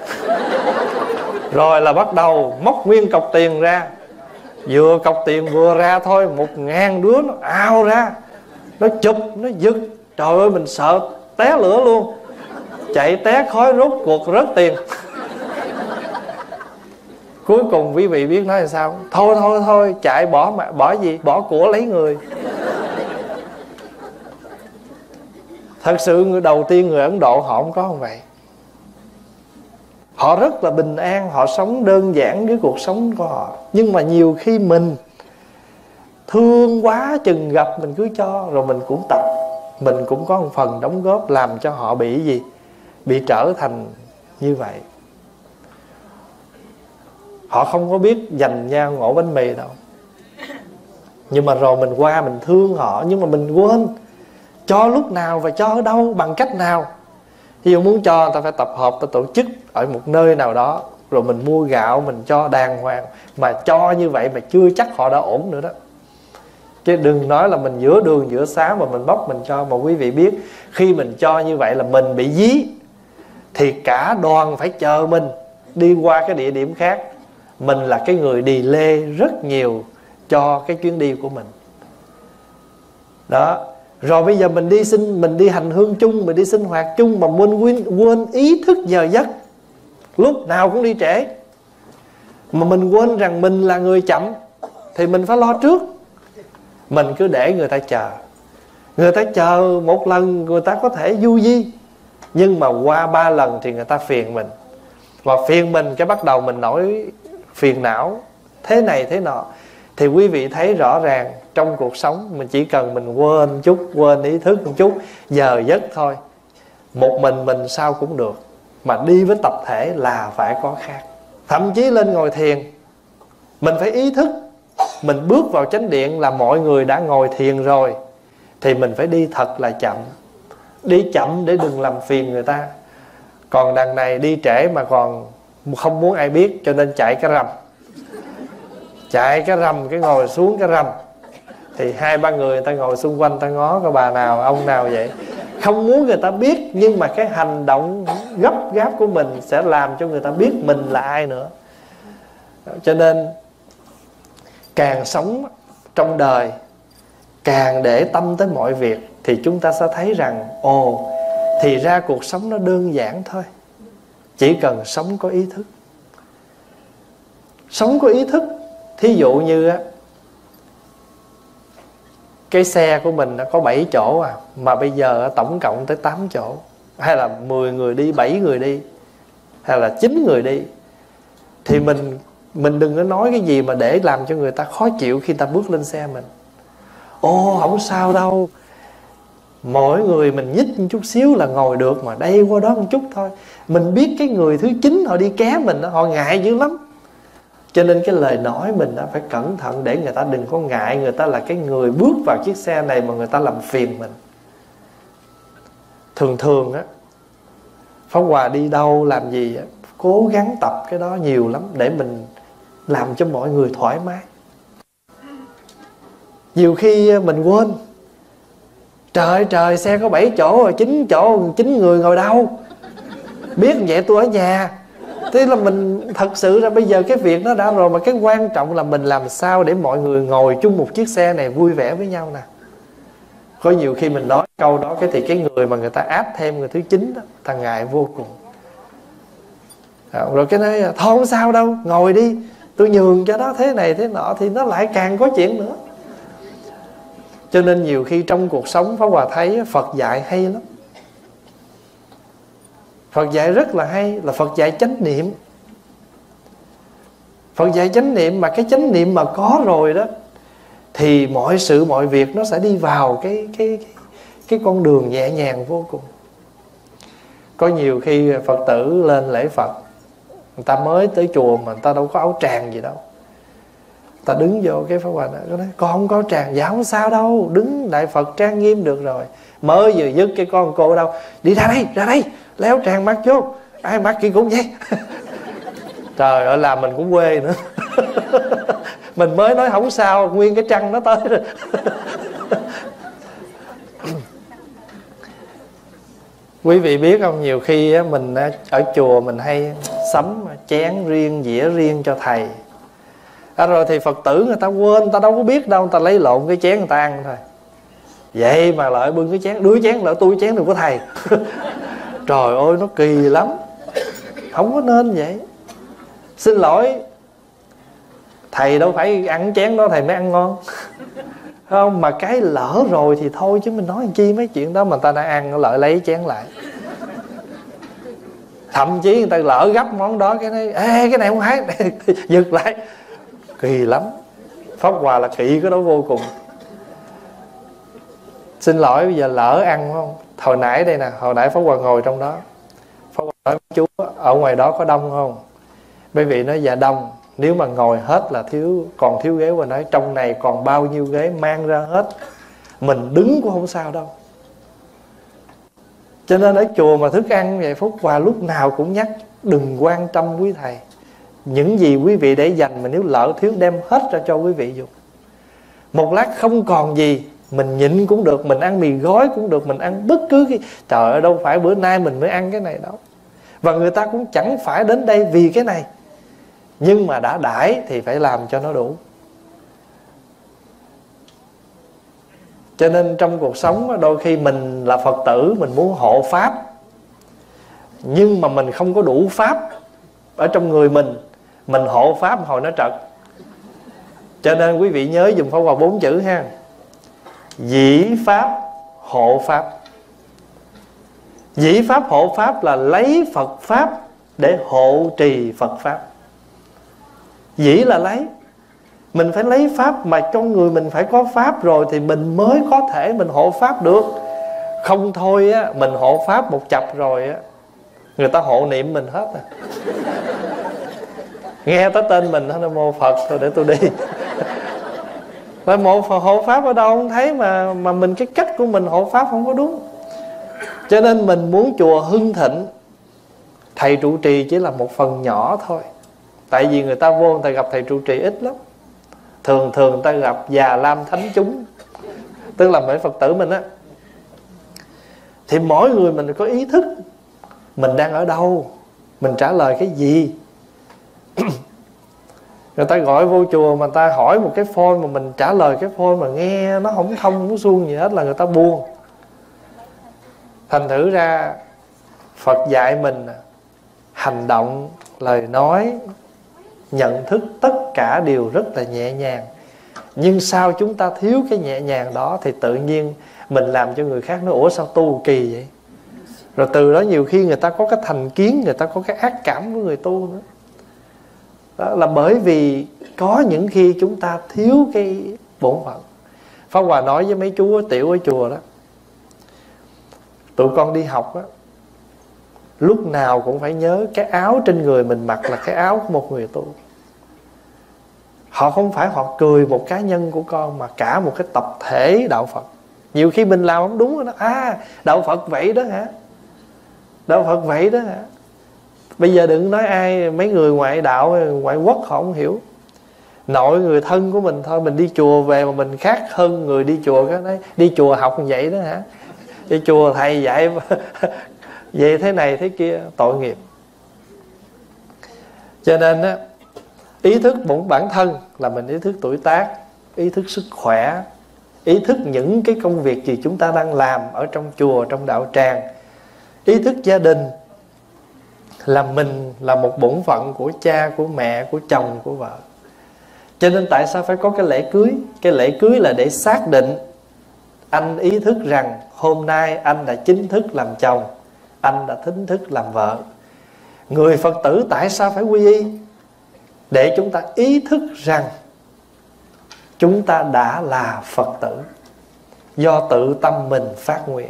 Rồi là bắt đầu móc nguyên cọc tiền ra, vừa cọc tiền vừa ra thôi, một ngàn đứa nó ao ra, nó chụp, nó giật. Trời ơi, mình sợ té lửa luôn, chạy té khói, rốt cuộc rớt tiền. Cuối cùng quý vị biết nói là sao? Thôi thôi thôi, chạy bỏ mà, bỏ gì? Bỏ của lấy người. Thật sự người đầu tiên người Ấn Độ họ không có không vậy. Họ rất là bình an, họ sống đơn giản với cuộc sống của họ. Nhưng mà nhiều khi mình thương quá chừng gặp mình cứ cho, rồi mình cũng tập, mình cũng có một phần đóng góp làm cho họ bị gì? Bị trở thành như vậy. Họ không có biết dành nhau ngộ bánh mì đâu. Nhưng mà rồi mình qua mình thương họ, nhưng mà mình quên cho lúc nào và cho ở đâu, bằng cách nào. Ví dụ muốn cho, ta phải tập hợp, ta tổ chức ở một nơi nào đó, rồi mình mua gạo, mình cho đàng hoàng. Mà cho như vậy mà chưa chắc họ đã ổn nữa đó. Chứ đừng nói là mình giữa đường giữa xá mà mình bóc mình cho. Mà quý vị biết, khi mình cho như vậy là mình bị dí, thì cả đoàn phải chờ mình đi qua cái địa điểm khác. Mình là cái người delay rất nhiều cho cái chuyến đi của mình. Đó. Rồi bây giờ mình đi xin, mình đi hành hương chung, mình đi sinh hoạt chung, mà quên, quên, quên ý thức giờ giấc, lúc nào cũng đi trễ. Mà mình quên rằng mình là người chậm, thì mình phải lo trước. Mình cứ để người ta chờ. Người ta chờ một lần người ta có thể du di, nhưng mà qua ba lần thì người ta phiền mình. Và phiền mình cái bắt đầu mình nổi phiền não, thế này thế nọ. Thì quý vị thấy rõ ràng, trong cuộc sống mình chỉ cần mình quên chút, quên ý thức một chút, giờ giấc thôi. Một mình mình sao cũng được, mà đi với tập thể là phải có khác. Thậm chí lên ngồi thiền, mình phải ý thức. Mình bước vào chánh điện là mọi người đã ngồi thiền rồi, thì mình phải đi thật là chậm. Đi chậm để đừng làm phiền người ta. Còn đằng này đi trễ mà còn không muốn ai biết, cho nên chạy cái rầm. Chạy cái rầm, cái ngồi xuống cái rầm, thì hai ba người, người ta ngồi xung quanh, ta ngó có bà nào, ông nào vậy. Không muốn người ta biết, nhưng mà cái hành động gấp gáp của mình sẽ làm cho người ta biết mình là ai nữa. Cho nên càng sống trong đời, càng để tâm tới mọi việc, thì chúng ta sẽ thấy rằng, ồ, thì ra cuộc sống nó đơn giản thôi. Chỉ cần sống có ý thức. Sống có ý thức. Thí dụ như á, cái xe của mình nó có bảy chỗ à, mà bây giờ tổng cộng tới tám chỗ. Hay là mười người đi, bảy người đi, hay là chín người đi. Thì mình mình đừng có nói cái gì mà để làm cho người ta khó chịu khi ta bước lên xe mình. Ô, không sao đâu, mỗi người mình nhích một chút xíu là ngồi được, mà đây qua đó một chút thôi. Mình biết cái người thứ chín họ đi ké mình, họ ngại dữ lắm. Cho nên cái lời nói mình đã phải cẩn thận, để người ta đừng có ngại. Người ta là cái người bước vào chiếc xe này mà người ta làm phiền mình. Thường thường á, Pháp Hòa đi đâu làm gì á, cố gắng tập cái đó nhiều lắm, để mình làm cho mọi người thoải mái. Nhiều khi mình quên, trời trời, xe có bảy chỗ, chín chỗ, chín người ngồi đâu. Biết vậy tôi ở nhà. Thế là mình thật sự là bây giờ cái việc nó đã rồi, mà cái quan trọng là mình làm sao để mọi người ngồi chung một chiếc xe này vui vẻ với nhau nè. Có nhiều khi mình nói câu đó cái thì cái người mà người ta áp thêm người thứ chín đó, ta ngại vô cùng. À, rồi cái nói thôi không sao đâu, ngồi đi, tôi nhường cho đó, thế này thế nọ, thì nó lại càng có chuyện nữa. Cho nên nhiều khi trong cuộc sống Pháp Hòa thấy Phật dạy hay lắm. Phật dạy rất là hay, là Phật dạy chánh niệm. Phật dạy chánh niệm, mà cái chánh niệm mà có rồi đó thì mọi sự mọi việc nó sẽ đi vào cái cái cái, cái con đường nhẹ nhàng vô cùng. Có nhiều khi Phật tử lên lễ Phật, người ta mới tới chùa mà người ta đâu có áo tràng gì đâu. Ta đứng vô cái Pháp Hòa đó, nói, con không có áo tràng. Dạ không sao đâu, đứng đại Phật trang nghiêm được rồi. Mới vừa dứt cái con cô đâu, đi ra đây, ra đây, lấy áo tràng mặc vô. Ai mặc kia cũng vậy. Trời ơi, làm mình cũng quê nữa. Mình mới nói không sao, nguyên cái trăng nó tới rồi. Quý vị biết không, nhiều khi mình ở chùa mình hay sắm chén riêng, dĩa riêng cho thầy. À, rồi thì Phật tử người ta quên, người ta đâu có biết đâu, người ta lấy lộn cái chén người ta ăn thôi. Vậy mà lại bưng cái chén, đứa chén lỡ tôi chén được của thầy. Trời ơi, nó kỳ lắm. Không có nên vậy. Xin lỗi, thầy đâu phải ăn chén đó thầy mới ăn ngon. Không, mà cái lỡ rồi thì thôi, chứ mình nói làm chi mấy chuyện đó. Mà người ta đã ăn lợi lấy chén lại. Thậm chí người ta lỡ gấp món đó, cái này, ê cái này không hái, giật lại. Kỳ lắm. Pháp Hòa là kỵ cái đó vô cùng. Xin lỗi, bây giờ lỡ ăn không? Hồi nãy đây nè, hồi nãy Pháp Hòa ngồi trong đó, Pháp Hòa nói chú ở ngoài đó có đông không? Mấy vị nói dạ đông. Nếu mà ngồi hết là thiếu, còn thiếu ghế. Và nói trong này còn bao nhiêu ghế mang ra hết, mình đứng cũng không sao đâu. Cho nên ở chùa mà thức ăn vậy, Phúc Hòa lúc nào cũng nhắc đừng quan tâm quý thầy. Những gì quý vị để dành mà nếu lỡ thiếu đem hết ra cho quý vị dùng. Một lát không còn gì, mình nhịn cũng được, mình ăn mì gói cũng được, mình ăn bất cứ cái... Trời ơi, đâu phải bữa nay mình mới ăn cái này đâu. Và người ta cũng chẳng phải đến đây vì cái này. Nhưng mà đã đãi thì phải làm cho nó đủ. Cho nên trong cuộc sống đôi khi mình là Phật tử, mình muốn hộ Pháp, nhưng mà mình không có đủ Pháp ở trong người mình. Mình hộ Pháp hồi nó trật. Cho nên quý vị nhớ dùng Pháp Hòa bốn chữ ha: dĩ Pháp hộ Pháp. Dĩ Pháp hộ Pháp là lấy Phật Pháp để hộ trì Phật Pháp. Dĩ là lấy. Mình phải lấy Pháp, mà trong người mình phải có Pháp rồi thì mình mới có thể mình hộ Pháp được. Không thôi á, mình hộ Pháp một chập rồi á, người ta hộ niệm mình hết à. Nghe tới tên mình nó mô Phật thôi để tôi đi. Phải một hộ Pháp ở đâu không thấy, mà mà mình cái cách của mình hộ Pháp không có đúng. Cho nên mình muốn chùa hưng thịnh, thầy trụ trì chỉ là một phần nhỏ thôi. Tại vì người ta vô, người ta gặp thầy trụ trì ít lắm. Thường thường người ta gặp già lam thánh chúng, tức là mấy Phật tử mình á. Thì mỗi người mình có ý thức mình đang ở đâu, mình trả lời cái gì. Người ta gọi vô chùa mà người ta hỏi một cái phone, mà mình trả lời cái phone mà nghe nó không thông không suông gì hết là người ta buồn. Thành thử ra Phật dạy mình hành động, lời nói, nhận thức, tất cả đều rất là nhẹ nhàng. Nhưng sao chúng ta thiếu cái nhẹ nhàng đó thì tự nhiên mình làm cho người khác nói ủa sao tu kỳ vậy. Rồi từ đó nhiều khi người ta có cái thành kiến, người ta có cái ác cảm của người tu nữa. Đó là bởi vì có những khi chúng ta thiếu cái bổn phận. Pháp Hòa nói với mấy chú tiểu ở chùa đó, tụi con đi học đó, lúc nào cũng phải nhớ cái áo trên người mình mặc là cái áo của một người tu. Họ không phải họ cười một cá nhân của con, mà cả một cái tập thể đạo Phật. Nhiều khi mình làm không đúng rồi đó. À, đạo Phật vậy đó hả? Đạo Phật vậy đó hả? Bây giờ đừng nói ai, mấy người ngoại đạo, ngoại quốc họ không hiểu. Nội người thân của mình thôi, mình đi chùa về mà mình khác hơn người đi chùa cái đấy. Đi chùa học vậy đó hả? Đi chùa thầy dạy... Vậy thế này thế kia, tội nghiệp. Cho nên á, ý thức một bản thân là mình ý thức tuổi tác, ý thức sức khỏe, ý thức những cái công việc gì chúng ta đang làm ở trong chùa, trong đạo tràng, ý thức gia đình là mình là một bổn phận của cha, của mẹ, của chồng, của vợ. Cho nên tại sao phải có cái lễ cưới? Cái lễ cưới là để xác định anh ý thức rằng hôm nay anh đã chính thức làm chồng, anh đã chính thức làm vợ. Người Phật tử tại sao phải quy y? Để chúng ta ý thức rằng chúng ta đã là Phật tử, do tự tâm mình phát nguyện.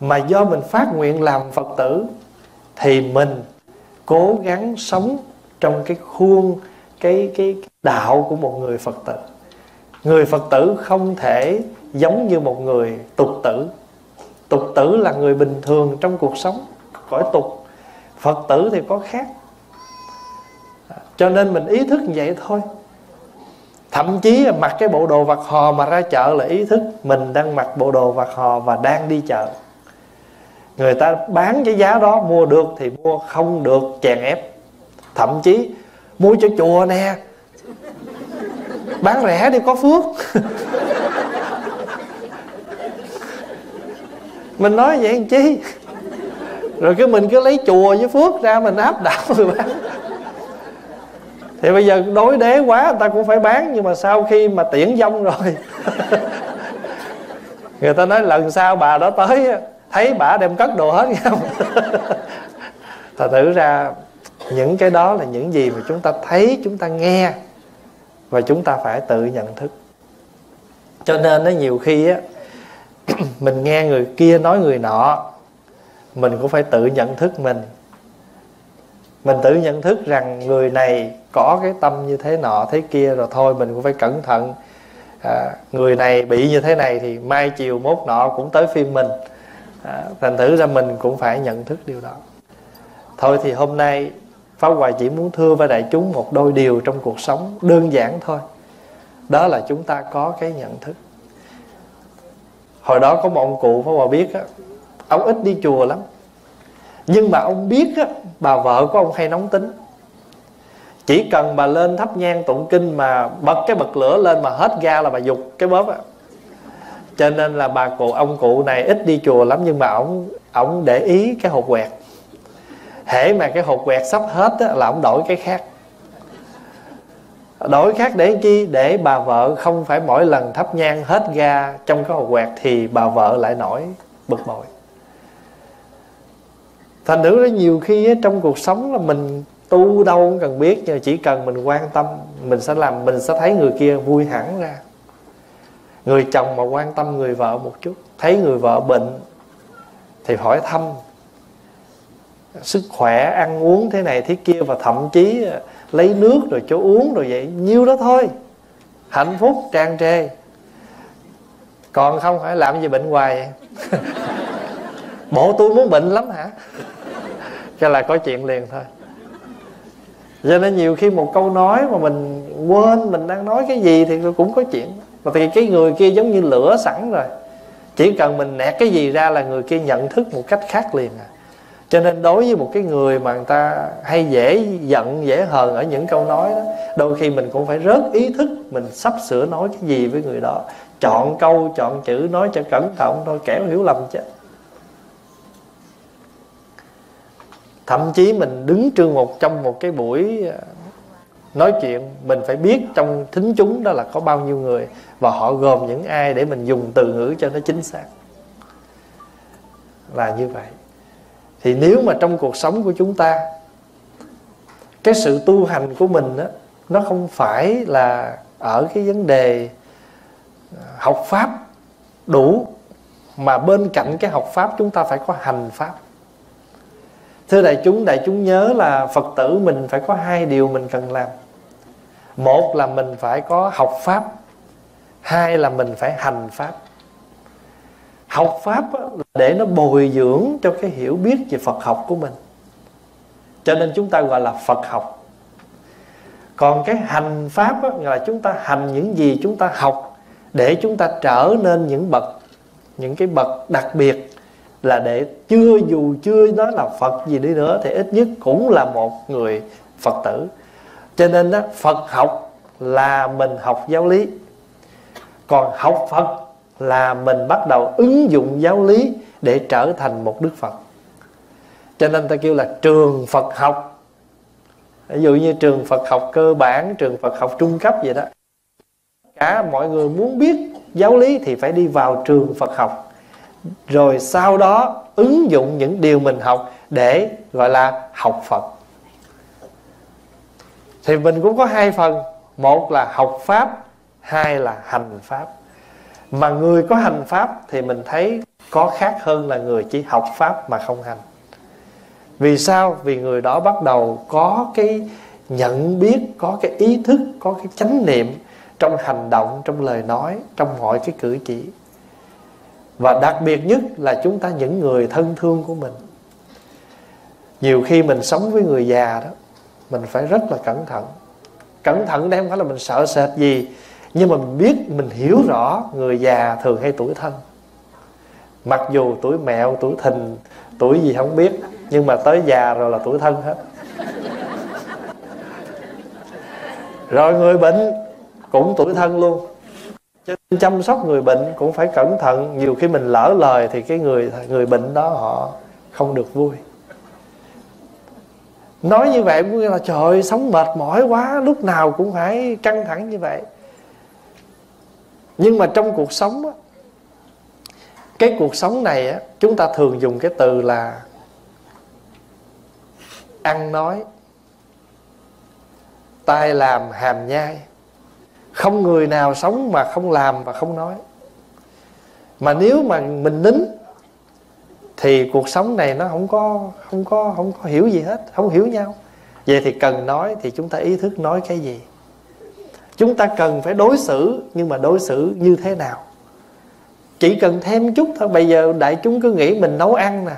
Mà do mình phát nguyện làm Phật tử thì mình cố gắng sống trong cái khuôn, cái, cái đạo của một người Phật tử. Người Phật tử không thể giống như một người tục tử. Tục tử là người bình thường trong cuộc sống, cõi tục. Phật tử thì có khác. Cho nên mình ý thức như vậy thôi. Thậm chí mặc cái bộ đồ vạt hò mà ra chợ là ý thức mình đang mặc bộ đồ vạt hò và đang đi chợ. Người ta bán cái giá đó, mua được thì mua, không được chèn ép. Thậm chí mua cho chùa nè, bán rẻ đi có phước. Mình nói vậy làm chi? Rồi cái mình cứ lấy chùa với phước ra mình áp đảo người bán. Thì bây giờ đối đế quá người ta cũng phải bán. Nhưng mà sau khi mà tiễn dông rồi người ta nói lần sau bà đó tới thấy bà đem cất đồ hết không? Thật thử ra những cái đó là những gì mà chúng ta thấy, chúng ta nghe, và chúng ta phải tự nhận thức. Cho nên nó nhiều khi á, mình nghe người kia nói người nọ, mình cũng phải tự nhận thức mình. Mình tự nhận thức rằng người này có cái tâm như thế nọ thế kia, rồi thôi mình cũng phải cẩn thận. à, Người này bị như thế này thì mai chiều mốt nọ cũng tới phiên mình. à, Thành thử ra mình cũng phải nhận thức điều đó. Thôi thì hôm nay Pháp Hòa chỉ muốn thưa với đại chúng một đôi điều trong cuộc sống đơn giản thôi. Đó là chúng ta có cái nhận thức. Hồi đó có một ông cụ Pháp Hòa biết á, ông ít đi chùa lắm. Nhưng mà ông biết á, bà vợ của ông hay nóng tính. Chỉ cần bà lên thắp nhang tụng kinh mà bật cái bật lửa lên mà hết ga là bà giục cái bóp á. Cho nên là bà cụ ông cụ này ít đi chùa lắm, nhưng mà ông, ông để ý cái hột quẹt. Hễ mà cái hột quẹt sắp hết á, là ông đổi cái khác. Đổi khác để chi? Để bà vợ không phải mỗi lần thắp nhang hết ga trong cái hột quẹt thì bà vợ lại nổi bực bội. Thành thử đó nhiều khi ấy, trong cuộc sống là mình tu đâu cũng cần biết, nhưng chỉ cần mình quan tâm, mình sẽ làm, mình sẽ thấy người kia vui hẳn ra. Người chồng mà quan tâm người vợ một chút, thấy người vợ bệnh thì hỏi thăm sức khỏe, ăn uống thế này thế kia, và thậm chí lấy nước rồi cho uống rồi vậy, nhiêu đó thôi, hạnh phúc tràn trề. Còn không phải làm gì bệnh hoài vậy. Bộ tôi muốn bệnh lắm hả? Cái là có chuyện liền thôi. Cho nên nhiều khi một câu nói mà mình quên mình đang nói cái gì thì cũng có chuyện. Mà thì cái người kia giống như lửa sẵn rồi, chỉ cần mình nẹt cái gì ra là người kia nhận thức một cách khác liền à. Cho nên đối với một cái người mà người ta hay dễ giận, dễ hờn ở những câu nói đó, đôi khi mình cũng phải rớt ý thức. Mình sắp sửa nói cái gì với người đó, chọn câu, chọn chữ, nói cho cẩn thận thôi, kẻo hiểu lầm chứ. Thậm chí mình đứng trương một trong một cái buổi nói chuyện, mình phải biết trong thính chúng đó là có bao nhiêu người và họ gồm những ai để mình dùng từ ngữ cho nó chính xác. Là như vậy. Thì nếu mà trong cuộc sống của chúng ta, cái sự tu hành của mình đó, nó không phải là ở cái vấn đề học pháp đủ, mà bên cạnh cái học pháp chúng ta phải có hành pháp. Thưa đại chúng, đại chúng nhớ là Phật tử mình phải có hai điều mình cần làm. Một là mình phải có học pháp, hai là mình phải hành pháp. Học pháp là để nó bồi dưỡng cho cái hiểu biết về Phật học của mình, cho nên chúng ta gọi là Phật học. Còn cái hành pháp là chúng ta hành những gì chúng ta học để chúng ta trở nên những bậc, những cái bậc đặc biệt. Là để chưa dù chưa nói là Phật gì đi nữa thì ít nhất cũng là một người Phật tử. Cho nên đó, Phật học là mình học giáo lý, còn học Phật là mình bắt đầu ứng dụng giáo lý để trở thành một Đức Phật. Cho nên ta kêu là trường Phật học. Ví dụ như trường Phật học cơ bản, trường Phật học trung cấp vậy đó. Cả mọi người muốn biết giáo lý thì phải đi vào trường Phật học, rồi sau đó ứng dụng những điều mình học để gọi là học Phật. Thì mình cũng có hai phần, một là học Pháp, hai là hành Pháp. Mà người có hành Pháp thì mình thấy có khác hơn là người chỉ học Pháp mà không hành. Vì sao? Vì người đó bắt đầu có cái nhận biết, có cái ý thức, có cái chánh niệm trong hành động, trong lời nói, trong mọi cái cử chỉ. Và đặc biệt nhất là chúng ta những người thân thương của mình. Nhiều khi mình sống với người già đó, mình phải rất là cẩn thận. Cẩn thận đây không phải là mình sợ sệt gì, nhưng mà mình biết, mình hiểu rõ người già thường hay tuổi thân. Mặc dù tuổi mẹo, tuổi thìn, tuổi gì không biết, nhưng mà tới già rồi là tuổi thân hết. Rồi người bệnh cũng tuổi thân luôn. Cho nên chăm sóc người bệnh cũng phải cẩn thận. Nhiều khi mình lỡ lời thì cái người người bệnh đó họ không được vui. Nói như vậy cũng là trời ơi, sống mệt mỏi quá, lúc nào cũng phải căng thẳng như vậy. Nhưng mà trong cuộc sống á, cái cuộc sống này á, chúng ta thường dùng cái từ là ăn nói, tai làm hàm nhai. Không người nào sống mà không làm và không nói. Mà nếu mà mình nín thì cuộc sống này nó không có không có không có hiểu gì hết, không hiểu nhau. Vậy thì cần nói thì chúng ta ý thức nói cái gì. Chúng ta cần phải đối xử, nhưng mà đối xử như thế nào? Chỉ cần thêm chút thôi. Bây giờ đại chúng cứ nghĩ mình nấu ăn nè,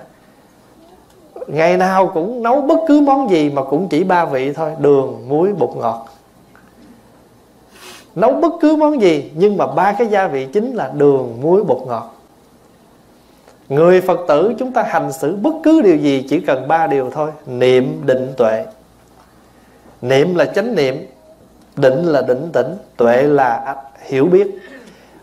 ngày nào cũng nấu bất cứ món gì mà cũng chỉ ba vị thôi, đường, muối, bột ngọt. Nấu bất cứ món gì nhưng mà ba cái gia vị chính là đường, muối, bột ngọt. Người Phật tử chúng ta hành xử bất cứ điều gì chỉ cần ba điều thôi: niệm, định, tuệ. Niệm là chánh niệm, định là định tĩnh, tuệ là hiểu biết.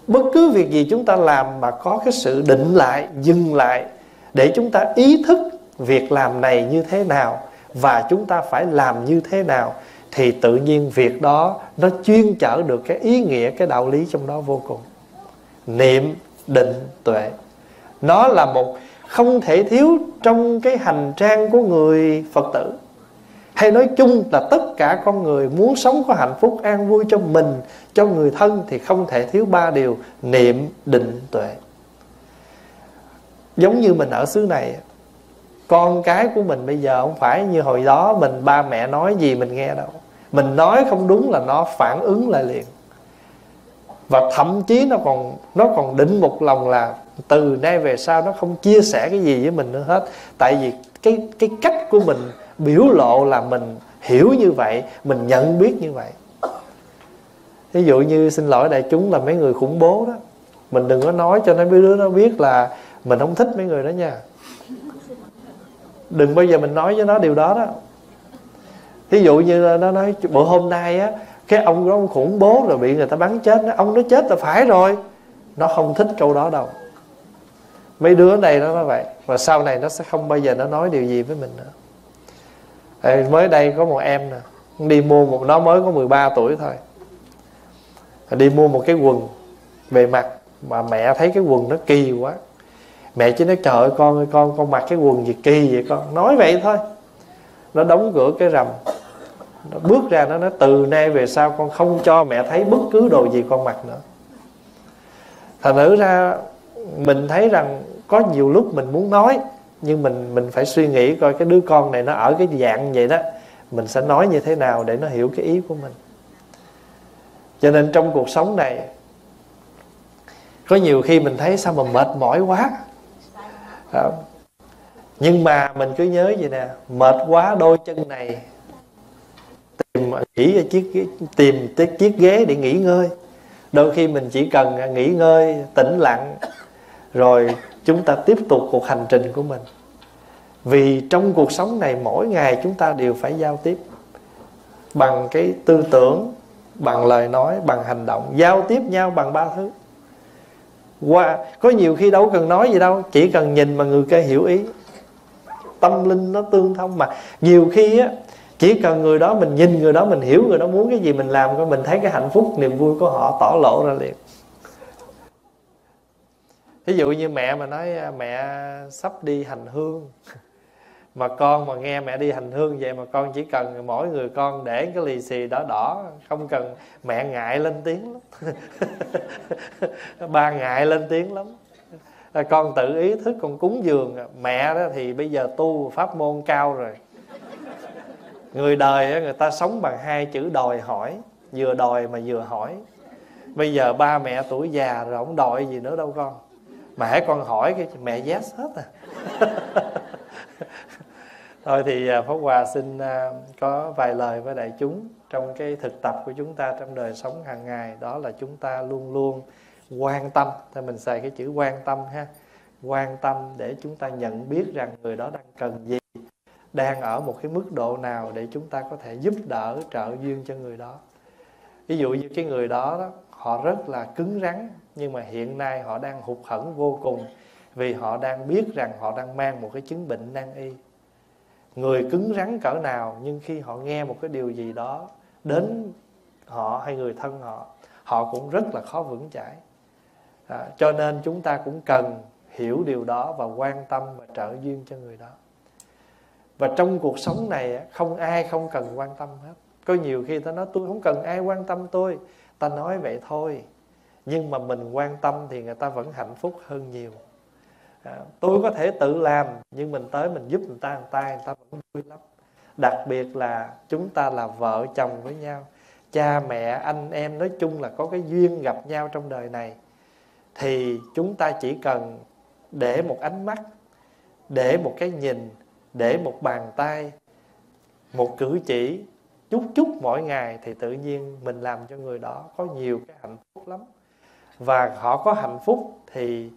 Bất cứ việc gì chúng ta làm mà có cái sự định lại, dừng lại để chúng ta ý thức việc làm này như thế nào và chúng ta phải làm như thế nào, thì tự nhiên việc đó nó chuyên chở được cái ý nghĩa, cái đạo lý trong đó vô cùng. Niệm, định, tuệ, nó là một không thể thiếu trong cái hành trang của người Phật tử. Hay nói chung là tất cả con người muốn sống có hạnh phúc an vui cho mình, cho người thân thì không thể thiếu ba điều: niệm, định, tuệ. Giống như mình ở xứ này, con cái của mình bây giờ không phải như hồi đó mình ba mẹ nói gì mình nghe đâu. Mình nói không đúng là nó phản ứng lại liền. Và thậm chí nó còn nó còn định một lòng là từ nay về sau nó không chia sẻ cái gì với mình nữa hết. Tại vì cái cái cách của mình biểu lộ là mình hiểu như vậy, mình nhận biết như vậy. Ví dụ như, xin lỗi đại chúng, là mấy người khủng bố đó, mình đừng có nói cho nó biết, đứa nó biết là mình không thích mấy người đó nha. Đừng bao giờ mình nói với nó điều đó đó. Ví dụ như nó nói bữa hôm nay á, cái ông đó ông khủng bố rồi bị người ta bắn chết, nó, ông nó chết là phải rồi. Nó không thích câu đó đâu. Mấy đứa này nó nói vậy. Và sau này nó sẽ không bao giờ nó nói điều gì với mình nữa. Ê, mới đây có một em nè, đi mua một, nó mới có mười ba tuổi thôi, đi mua một cái quần về mặt. Mà mẹ thấy cái quần nó kỳ quá, mẹ chỉ nói trời ơi con ơi con, con mặc cái quần gì kỳ vậy con. Nói vậy thôi. Nó đóng cửa cái rầm, nó bước ra nó nói từ nay về sau con không cho mẹ thấy bất cứ đồ gì con mặc nữa. Thành thử ra mình thấy rằng có nhiều lúc mình muốn nói, nhưng mình mình phải suy nghĩ coi cái đứa con này nó ở cái dạng vậy đó, mình sẽ nói như thế nào để nó hiểu cái ý của mình. Cho nên trong cuộc sống này, có nhiều khi mình thấy sao mà mệt mỏi quá. À, nhưng mà mình cứ nhớ vậy nè, mệt quá đôi chân này, tìm chỉ chiếc tìm chiếc ghế để nghỉ ngơi. Đôi khi mình chỉ cần nghỉ ngơi tĩnh lặng rồi chúng ta tiếp tục cuộc hành trình của mình. Vì trong cuộc sống này mỗi ngày chúng ta đều phải giao tiếp. bằng cái tư tưởng, bằng lời nói, bằng hành động, giao tiếp nhau bằng ba thứ. Qua có nhiều khi đâu cần nói gì đâu, chỉ cần nhìn mà người kia hiểu ý. Tâm linh nó tương thông mà. Nhiều khi á, chỉ cần người đó mình nhìn người đó, mình hiểu người đó muốn cái gì, mình làm coi, mình thấy cái hạnh phúc, niềm vui của họ tỏ lộ ra liền. Ví dụ như mẹ mà nói mẹ sắp đi hành hương, mà con mà nghe mẹ đi hành hương vậy mà con chỉ cần mỗi người con để cái lì xì đỏ đỏ, không cần, mẹ ngại lên tiếng lắm. Ba ngại lên tiếng lắm. Là con tự ý thức con cúng dường. Mẹ đó thì bây giờ tu pháp môn cao rồi. Người đời người ta sống bằng hai chữ đòi hỏi, vừa đòi mà vừa hỏi. Bây giờ ba mẹ tuổi già rồi không đòi gì nữa đâu con, mà hãy con hỏi cái mẹ yes hết à. Thôi thì Pháp Hòa xin có vài lời với đại chúng trong cái thực tập của chúng ta trong đời sống hàng ngày. Đó là chúng ta luôn luôn quan tâm, thì mình xài cái chữ quan tâm ha. Quan tâm để chúng ta nhận biết rằng người đó đang cần gì, đang ở một cái mức độ nào để chúng ta có thể giúp đỡ, trợ duyên cho người đó. Ví dụ như cái người đó, đó họ rất là cứng rắn, nhưng mà hiện nay họ đang hụt hẫng vô cùng, vì họ đang biết rằng họ đang mang một cái chứng bệnh nan y. Người cứng rắn cỡ nào, nhưng khi họ nghe một cái điều gì đó đến họ hay người thân họ, họ cũng rất là khó vững chãi. à, Cho nên chúng ta cũng cần hiểu điều đó và quan tâm và trợ duyên cho người đó. Và trong cuộc sống này không ai không cần quan tâm hết. Có nhiều khi ta nói tôi không cần ai quan tâm tôi, ta nói vậy thôi, nhưng mà mình quan tâm thì người ta vẫn hạnh phúc hơn nhiều. à, Tôi có thể tự làm, nhưng mình tới mình giúp người ta, người ta, người ta vẫn vui lắm. Đặc biệt là chúng ta là vợ chồng với nhau, cha mẹ, anh em, nói chung là có cái duyên gặp nhau trong đời này, thì chúng ta chỉ cần để một ánh mắt, để một cái nhìn, để một bàn tay, một cử chỉ chút chút mỗi ngày, thì tự nhiên mình làm cho người đó có nhiều cái hạnh phúc lắm. Và họ có hạnh phúc thì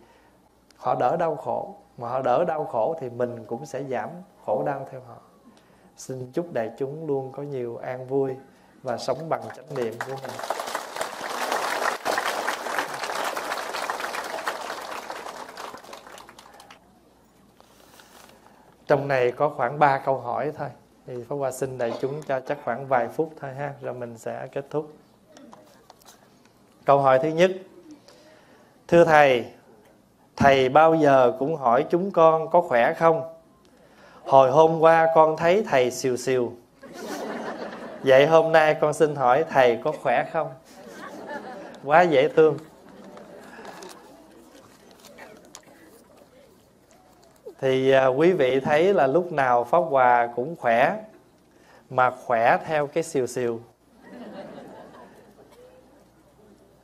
họ đỡ đau khổ, mà họ đỡ đau khổ thì mình cũng sẽ giảm khổ đau theo họ. Xin chúc đại chúng luôn có nhiều an vui và sống bằng chánh niệm của mình. Trong này có khoảng ba câu hỏi thôi, thì Pháp Hòa xin đại chúng cho chắc khoảng vài phút thôi ha, rồi mình sẽ kết thúc. Câu hỏi thứ nhất: thưa Thầy, Thầy bao giờ cũng hỏi chúng con có khỏe không? Hồi hôm qua con thấy Thầy xìu xìu, vậy hôm nay con xin hỏi Thầy có khỏe không? Quá dễ thương. Thì à, quý vị thấy là lúc nào Pháp Hòa cũng khỏe, mà khỏe theo cái xìu xìu.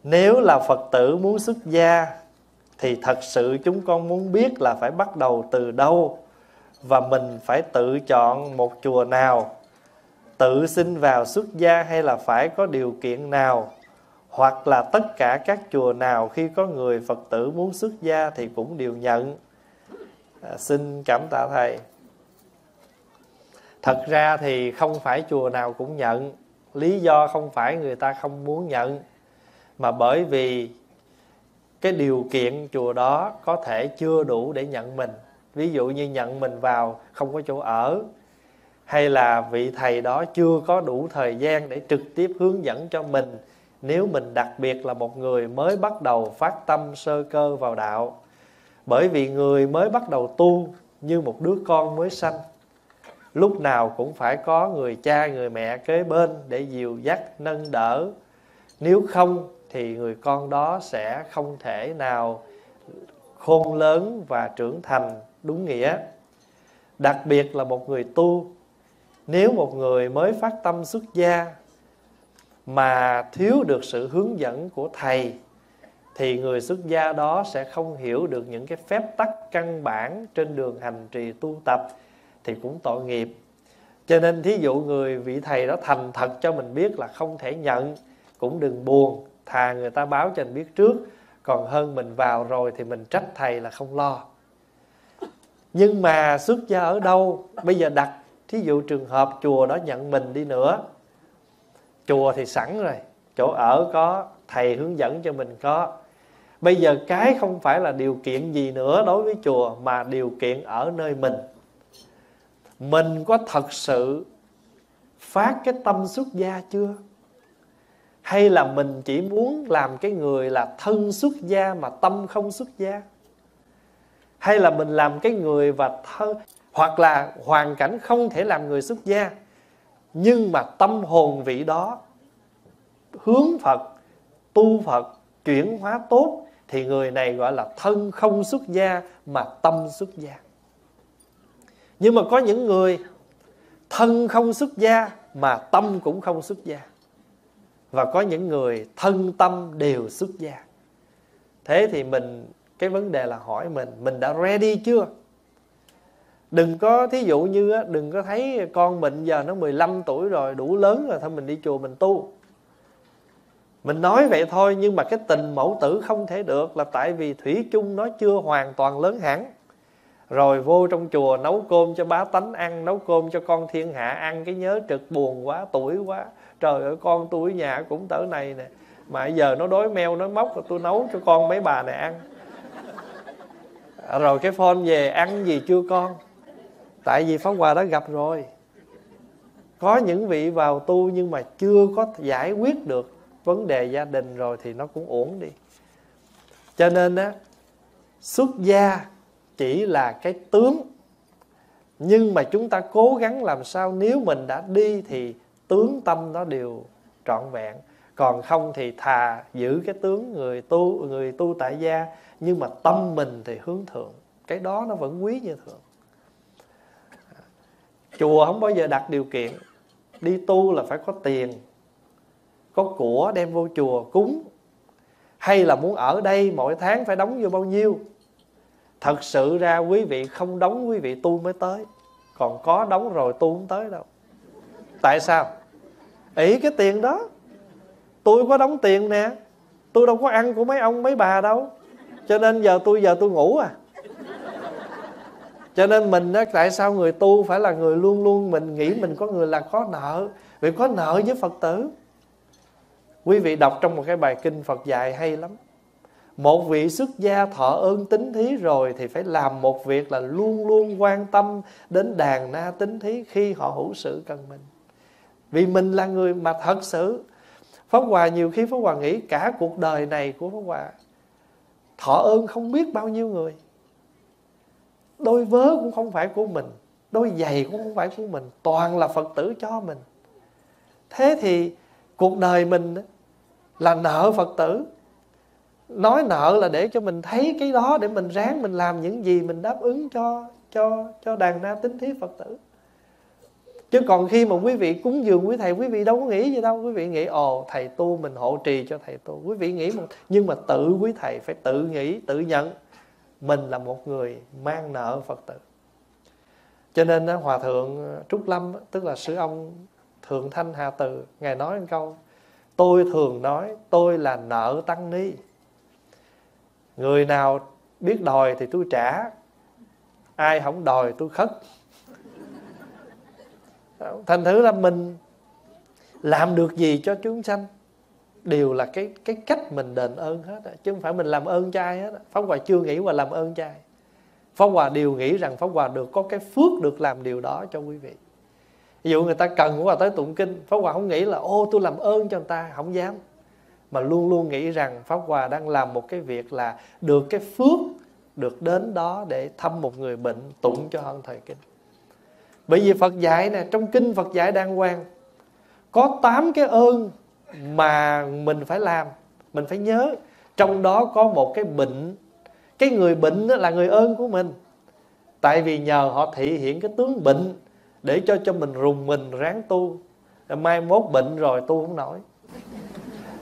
Nếu là Phật tử muốn xuất gia thì thật sự chúng con muốn biết là phải bắt đầu từ đâu, và mình phải tự chọn một chùa nào, tự xin vào xuất gia, hay là phải có điều kiện nào, hoặc là tất cả các chùa nào khi có người Phật tử muốn xuất gia thì cũng đều nhận. À, xin cảm tạ Thầy. Thật ra thì không phải chùa nào cũng nhận. Lý do không phải người ta không muốn nhận, mà bởi vì cái điều kiện chùa đó có thể chưa đủ để nhận mình. Ví dụ như nhận mình vào không có chỗ ở, hay là vị thầy đó chưa có đủ thời gian để trực tiếp hướng dẫn cho mình, nếu mình đặc biệt là một người mới bắt đầu phát tâm sơ cơ vào đạo. Bởi vì người mới bắt đầu tu như một đứa con mới sanh, lúc nào cũng phải có người cha, người mẹ kế bên để dìu dắt, nâng đỡ. Nếu không thì người con đó sẽ không thể nào khôn lớn và trưởng thành đúng nghĩa. Đặc biệt là một người tu, nếu một người mới phát tâm xuất gia mà thiếu được sự hướng dẫn của thầy, thì người xuất gia đó sẽ không hiểu được những cái phép tắc căn bản trên đường hành trì tu tập, thì cũng tội nghiệp. Cho nên thí dụ người vị thầy đó thành thật cho mình biết là không thể nhận, cũng đừng buồn, thà người ta báo cho mình biết trước, còn hơn mình vào rồi thì mình trách thầy là không lo. Nhưng mà xuất gia ở đâu? Bây giờ đặt thí dụ trường hợp chùa đó nhận mình đi nữa, chùa thì sẵn rồi, chỗ ở có, thầy hướng dẫn cho mình có. Bây giờ cái không phải là điều kiện gì nữa đối với chùa, mà điều kiện ở nơi mình. Mình có thật sự phát cái tâm xuất gia chưa? Hay là mình chỉ muốn làm cái người là thân xuất gia mà tâm không xuất gia? Hay là mình làm cái người và thân, hoặc là hoàn cảnh không thể làm người xuất gia, nhưng mà tâm hồn vị đó hướng Phật, tu Phật, chuyển hóa tốt, thì người này gọi là thân không xuất gia mà tâm xuất gia. Nhưng mà có những người thân không xuất gia mà tâm cũng không xuất gia, và có những người thân tâm đều xuất gia. Thế thì mình, cái vấn đề là hỏi mình, mình đã ready chưa? Đừng có, thí dụ như đừng có thấy con mình giờ nó mười lăm tuổi rồi, đủ lớn rồi thôi mình đi chùa mình tu. Mình nói vậy thôi, nhưng mà cái tình mẫu tử không thể được, là tại vì thủy chung nó chưa hoàn toàn lớn hẳn. Rồi vô trong chùa nấu cơm cho bá tánh ăn, nấu cơm cho con thiên hạ ăn, cái nhớ trực buồn quá, tuổi quá. Trời ơi, con tuổi nhà cũng tở này nè, mà giờ nó đói meo, nó móc, tôi nấu cho con mấy bà này ăn. Rồi cái phone về, ăn gì chưa con? Tại vì Pháp Hòa đã gặp rồi. Có những vị vào tu nhưng mà chưa có giải quyết được vấn đề gia đình rồi thì nó cũng uổng đi. Cho nên á, xuất gia chỉ là cái tướng, nhưng mà chúng ta cố gắng làm sao nếu mình đã đi thì tướng tâm nó đều trọn vẹn. Còn không thì thà giữ cái tướng người tu, người tu tại gia, nhưng mà tâm mình thì hướng thượng. Cái đó nó vẫn quý như thường. Chùa không bao giờ đặt điều kiện đi tu là phải có tiền, có của đem vô chùa cúng, hay là muốn ở đây mỗi tháng phải đóng vô bao nhiêu. Thật sự ra quý vị không đóng quý vị tu mới tới, còn có đóng rồi tu không tới đâu. Tại sao? Ý cái tiền đó, tôi có đóng tiền nè, tôi đâu có ăn của mấy ông mấy bà đâu, cho nên giờ tôi giờ tôi ngủ à. Cho nên mình á, tại sao người tu phải là người luôn luôn mình nghĩ mình có người là có nợ, vì có nợ với Phật tử. Quý vị đọc trong một cái bài kinh Phật dạy hay lắm. Một vị xuất gia thọ ơn tín thí rồi thì phải làm một việc là luôn luôn quan tâm đến đàn na tín thí khi họ hữu sự cần mình. Vì mình là người mà thật sự. Pháp Hòa nhiều khi Pháp Hòa nghĩ cả cuộc đời này của Pháp Hòa thọ ơn không biết bao nhiêu người. Đôi vớ cũng không phải của mình, đôi giày cũng không phải của mình, toàn là Phật tử cho mình. Thế thì cuộc đời mình là nợ Phật tử. Nói nợ là để cho mình thấy cái đó, để mình ráng mình làm những gì mình đáp ứng cho cho cho đàn na tín thí Phật tử. Chứ còn khi mà quý vị cúng dường quý thầy, quý vị đâu có nghĩ gì đâu. Quý vị nghĩ ồ thầy tu mình hộ trì cho thầy tu, quý vị nghĩ một, nhưng mà tự quý thầy phải tự nghĩ, tự nhận mình là một người mang nợ Phật tử. Cho nên Hòa Thượng Trúc Lâm, tức là sư ông Thượng Thanh Hà Từ, ngài nói một câu: tôi thường nói tôi là nợ tăng ni, người nào biết đòi thì tôi trả, ai không đòi tôi khất. Thành thử là mình làm được gì cho chúng sanh đều là cái cái cách mình đền ơn hết, chứ không phải mình làm ơn cho ai hết. Pháp Hòa chưa nghĩ và làm ơn cho ai. Pháp Hòa đều nghĩ rằng Pháp Hòa được có cái phước được làm điều đó cho quý vị. Ví dụ người ta cần Pháp Hòa tới tụng kinh, Pháp Hòa không nghĩ là ô tôi làm ơn cho người ta, không dám, mà luôn luôn nghĩ rằng Pháp Hòa đang làm một cái việc là được cái phước được đến đó để thăm một người bệnh, tụng cho hơn thời kinh. Bởi vì Phật dạy nè, trong kinh Phật dạy đàng hoàng có tám cái ơn mà mình phải làm, mình phải nhớ. Trong đó có một cái bệnh, cái người bệnh là người ơn của mình, tại vì nhờ họ thị hiện cái tướng bệnh để cho cho mình rùng mình ráng tu. Mai mốt bệnh rồi tu không nổi.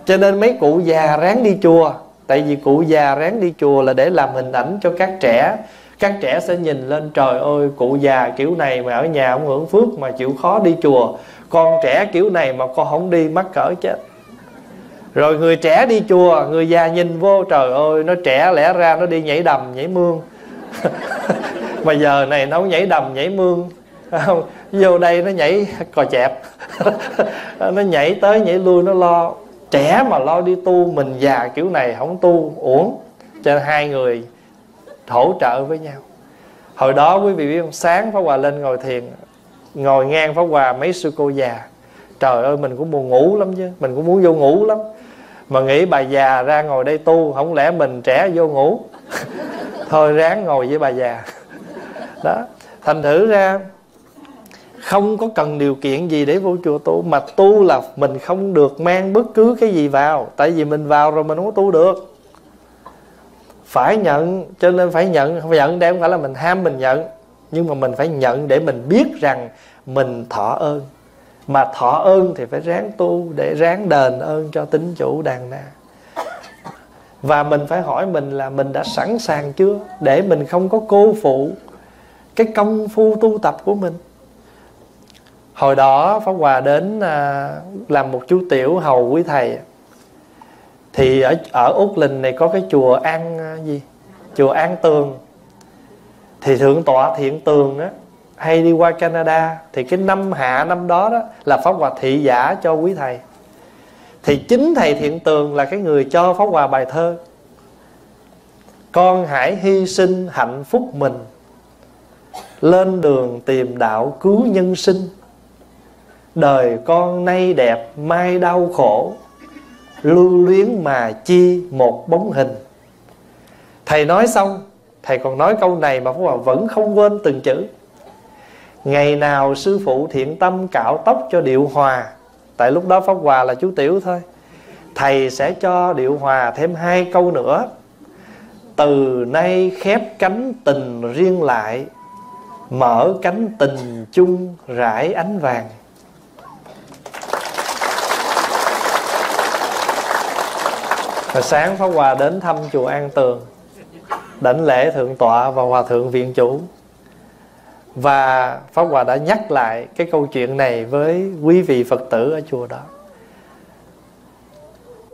Cho nên mấy cụ già ráng đi chùa, tại vì cụ già ráng đi chùa là để làm hình ảnh cho các trẻ. Các trẻ sẽ nhìn lên, trời ơi cụ già kiểu này mà ở nhà không hưởng phước mà chịu khó đi chùa, con trẻ kiểu này mà con không đi mắc cỡ chết. Rồi người trẻ đi chùa, người già nhìn vô, trời ơi nó trẻ lẽ ra nó đi nhảy đầm nhảy mương mà giờ này nó nhảy đầm nhảy mương không? Vô đây nó nhảy cò chẹp nó nhảy tới nhảy lui, nó lo. Trẻ mà lo đi tu, mình già kiểu này không tu uổng. Cho nên hai người hỗ trợ với nhau. Hồi đó quý vị biết không, sáng Pháp Hòa lên ngồi thiền, ngồi ngang Pháp Hòa mấy sư cô già. Trời ơi, mình cũng buồn ngủ lắm chứ, mình cũng muốn vô ngủ lắm. Mà nghĩ bà già ra ngồi đây tu, không lẽ mình trẻ vô ngủ. Thôi ráng ngồi với bà già. Đó, thành thử ra không có cần điều kiện gì để vô chùa tu. Mà tu là mình không được mang bất cứ cái gì vào, tại vì mình vào rồi mình không có tu được. Phải nhận, cho nên phải nhận. Không nhận đây không phải là mình ham mình nhận, nhưng mà mình phải nhận để mình biết rằng mình thọ ơn. Mà thọ ơn thì phải ráng tu để ráng đền ơn cho tín chủ đàn na. Và mình phải hỏi mình là mình đã sẵn sàng chưa, để mình không có cô phụ cái công phu tu tập của mình. Hồi đó Pháp Hòa đến làm một chú tiểu hầu quý thầy. Thì ở, ở Úc Linh này có cái chùa An gì, chùa An Tường. Thì Thượng tọa Thiện Tường á, hay đi qua Canada. Thì cái năm hạ năm đó đó là Pháp Hòa thị giả cho quý thầy. Thì chính thầy Thiện Tường là cái người cho Pháp Hòa bài thơ: con hãy hy sinh hạnh phúc mình, lên đường tìm đạo cứu nhân sinh. Đời con nay đẹp mai đau khổ, lưu luyến mà chi một bóng hình. Thầy nói xong, thầy còn nói câu này mà Pháp Hòa vẫn không quên từng chữ: ngày nào sư phụ thiện tâm cạo tóc cho điệu hòa. Tại lúc đó Pháp Hòa là chú tiểu thôi. Thầy sẽ cho điệu hòa thêm hai câu nữa: từ nay khép cánh tình riêng lại, mở cánh tình chung rải ánh vàng. Rồi sáng Pháp Hòa đến thăm chùa An Tường, đảnh lễ Thượng tọa và Hòa thượng viện chủ. Và Pháp Hòa đã nhắc lại cái câu chuyện này với quý vị Phật tử ở chùa đó.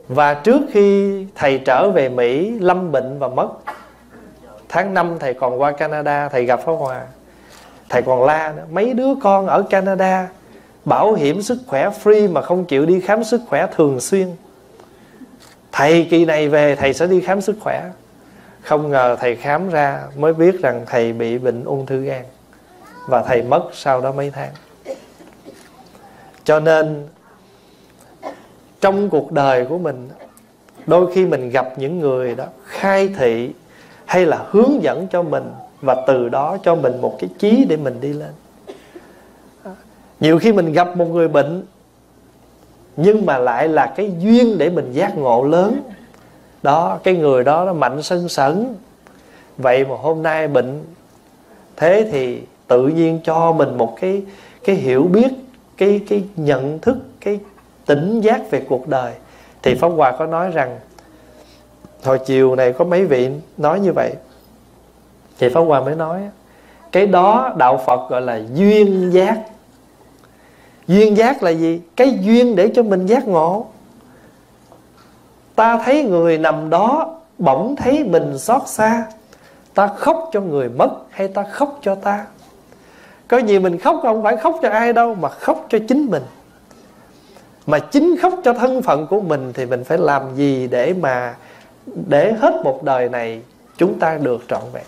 Và trước khi thầy trở về Mỹ lâm bệnh và mất, tháng năm thầy còn qua Canada, thầy gặp Pháp Hòa. Thầy còn la nữa: mấy đứa con ở Canada bảo hiểm sức khỏe free mà không chịu đi khám sức khỏe thường xuyên. Thầy kỳ này về thầy sẽ đi khám sức khỏe. Không ngờ thầy khám ra mới biết rằng thầy bị bệnh ung thư gan. Và thầy mất sau đó mấy tháng. Cho nên trong cuộc đời của mình, đôi khi mình gặp những người đó khai thị hay là hướng dẫn cho mình, và từ đó cho mình một cái chí để mình đi lên. Nhiều khi mình gặp một người bệnh, nhưng mà lại là cái duyên để mình giác ngộ lớn. Đó, cái người đó nó mạnh sân sẩn, vậy mà hôm nay bệnh. Thế thì tự nhiên cho mình một cái cái hiểu biết, cái cái nhận thức, cái tỉnh giác về cuộc đời. Thì Pháp Hòa có nói rằng, hồi chiều này có mấy vị nói như vậy, thì Pháp Hòa mới nói cái đó đạo Phật gọi là duyên giác. Duyên giác là gì? Cái duyên để cho mình giác ngộ. Ta thấy người nằm đó, bỗng thấy mình xót xa, ta khóc cho người mất hay ta khóc cho ta. Có gì mình khóc không phải khóc cho ai đâu, mà khóc cho chính mình. Mà chính khóc cho thân phận của mình, thì mình phải làm gì để mà để hết một đời này chúng ta được trọn vẹn.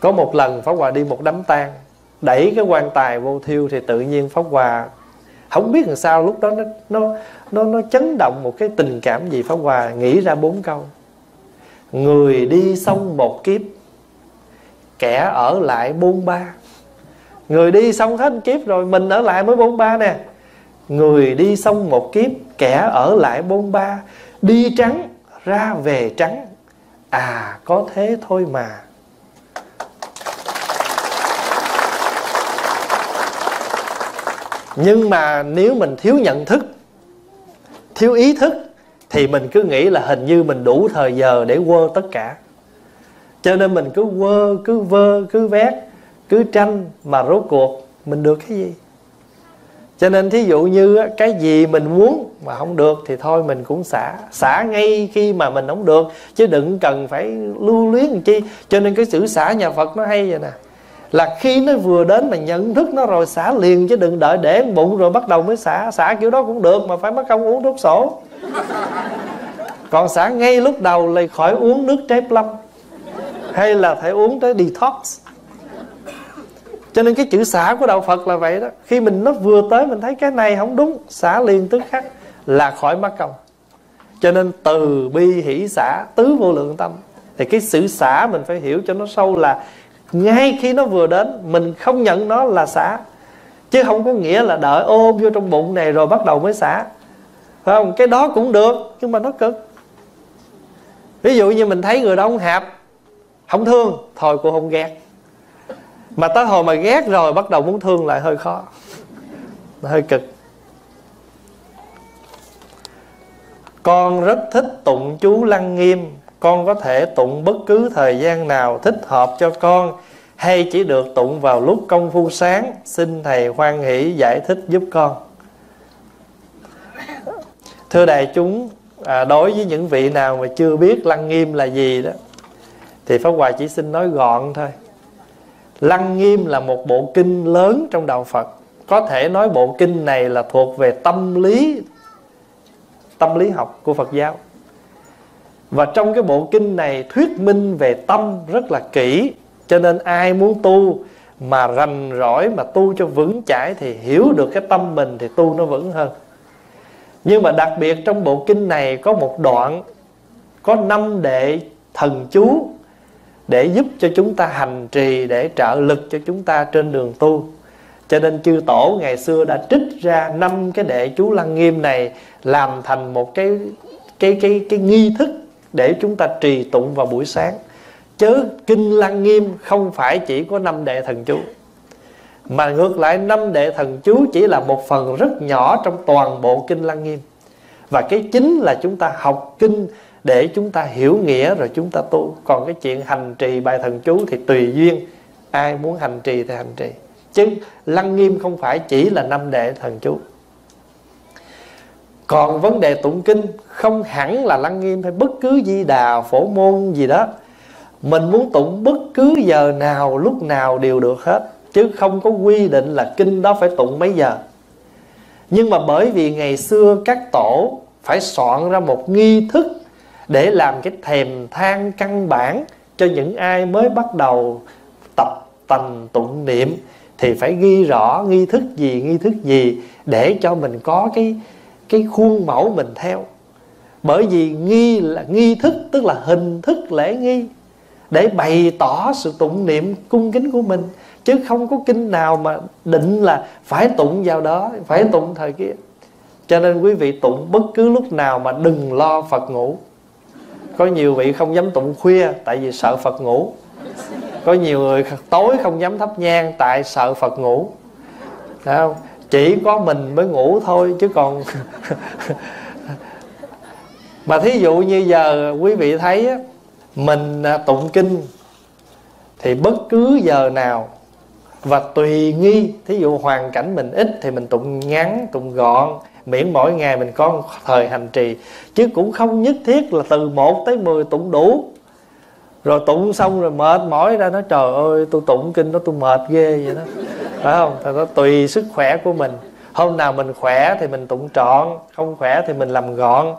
Có một lần Pháp Hòa đi một đám tang, đẩy cái quan tài vô thiêu, thì tự nhiên Pháp Hòa không biết làm sao lúc đó nó, nó, nó, nó chấn động một cái tình cảm gì. Pháp Hòa nghĩ ra bốn câu: người đi xong một kiếp, kẻ ở lại bốn ba. Người đi xong hết kiếp rồi, mình ở lại mới bốn ba nè. Người đi xong một kiếp, kẻ ở lại bốn ba. Đi trắng, ra về trắng. À, có thế thôi mà. Nhưng mà nếu mình thiếu nhận thức, thiếu ý thức, thì mình cứ nghĩ là hình như mình đủ thời giờ để quơ tất cả. Cho nên mình cứ quơ, cứ vơ, cứ vét, cứ tranh, mà rốt cuộc mình được cái gì? Cho nên thí dụ như cái gì mình muốn mà không được thì thôi mình cũng xả, xả ngay khi mà mình không được, chứ đừng cần phải lưu luyến làm chi. Cho nên cái sự xả nhà Phật nó hay vậy nè, là khi nó vừa đến mà nhận thức nó rồi xả liền, chứ đừng đợi để bụng rồi bắt đầu mới xả. Xả kiểu đó cũng được mà phải mất công uống thuốc sổ. Còn xả ngay lúc đầu là khỏi uống nước trái plum, hay là phải uống tới detox. Cho nên cái chữ xả của Đạo Phật là vậy đó. Khi mình nó vừa tới mình thấy cái này không đúng, xả liền tức khắc là khỏi mắc công. Cho nên từ bi hỷ xả, tứ vô lượng tâm. Thì cái sự xả mình phải hiểu cho nó sâu là ngay khi nó vừa đến mình không nhận nó là xả, chứ không có nghĩa là đợi ôm vô trong bụng này rồi bắt đầu mới xả, phải không? Cái đó cũng được nhưng mà nó cực. Ví dụ như mình thấy người đó không hạp, không thương, thôi cô không ghét. Mà tới hồi mà ghét rồi bắt đầu muốn thương lại hơi khó, hơi cực. Con rất thích tụng chú Lăng Nghiêm. Con có thể tụng bất cứ thời gian nào thích hợp cho con, hay chỉ được tụng vào lúc công phu sáng? Xin Thầy hoan hỷ giải thích giúp con. Thưa đại chúng, à, đối với những vị nào mà chưa biết Lăng Nghiêm là gì đó thì Pháp Hòa chỉ xin nói gọn thôi. Lăng Nghiêm là một bộ kinh lớn trong Đạo Phật. Có thể nói bộ kinh này là thuộc về tâm lý, tâm lý học của Phật giáo. Và trong cái bộ kinh này thuyết minh về tâm rất là kỹ. Cho nên ai muốn tu mà rành rỗi, mà tu cho vững chãi thì hiểu được cái tâm mình thì tu nó vững hơn. Nhưng mà đặc biệt trong bộ kinh này có một đoạn có năm đệ thần chú để giúp cho chúng ta hành trì, để trợ lực cho chúng ta trên đường tu. Cho nên chư tổ ngày xưa đã trích ra năm cái đệ chú Lăng Nghiêm này làm thành một cái cái cái cái nghi thức để chúng ta trì tụng vào buổi sáng. Chớ kinh Lăng Nghiêm không phải chỉ có năm đệ thần chú, mà ngược lại năm đệ thần chú chỉ là một phần rất nhỏ trong toàn bộ kinh Lăng Nghiêm. Và cái chính là chúng ta học kinh để chúng ta hiểu nghĩa rồi chúng ta tu. Còn cái chuyện hành trì bài thần chú thì tùy duyên, ai muốn hành trì thì hành trì. Chứ Lăng Nghiêm không phải chỉ là năm đệ thần chú. Còn vấn đề tụng kinh không hẳn là Lăng Nghiêm hay bất cứ Di Đà, Phổ Môn gì đó, mình muốn tụng bất cứ giờ nào, lúc nào đều được hết, chứ không có quy định là kinh đó phải tụng mấy giờ. Nhưng mà bởi vì ngày xưa các tổ phải soạn ra một nghi thức để làm cái thèm than căn bản cho những ai mới bắt đầu tập tành tụng niệm, thì phải ghi rõ nghi thức gì, nghi thức gì để cho mình có cái cái khuôn mẫu mình theo. Bởi vì nghi là nghi thức, tức là hình thức lễ nghi để bày tỏ sự tụng niệm cung kính của mình, chứ không có kinh nào mà định là phải tụng vào đó, phải tụng thời kia. Cho nên quý vị tụng bất cứ lúc nào mà đừng lo Phật ngủ. Có nhiều vị không dám tụng khuya tại vì sợ Phật ngủ. Có nhiều người tối không dám thắp nhang tại sợ Phật ngủ. Thấy không? Chỉ có mình mới ngủ thôi chứ còn mà thí dụ như giờ quý vị thấy á, mình tụng kinh thì bất cứ giờ nào và tùy nghi. Thí dụ hoàn cảnh mình ít thì mình tụng ngắn, tụng gọn, miễn mỗi ngày mình có một thời hành trì. Chứ cũng không nhất thiết là từ một tới mười tụng đủ. Rồi tụng xong rồi mệt mỏi ra nói trời ơi tôi tụng kinh đó tôi mệt ghê vậy đó, phải không? Thật đó, tùy sức khỏe của mình. Hôm nào mình khỏe thì mình tụng trọn, không khỏe thì mình làm gọn.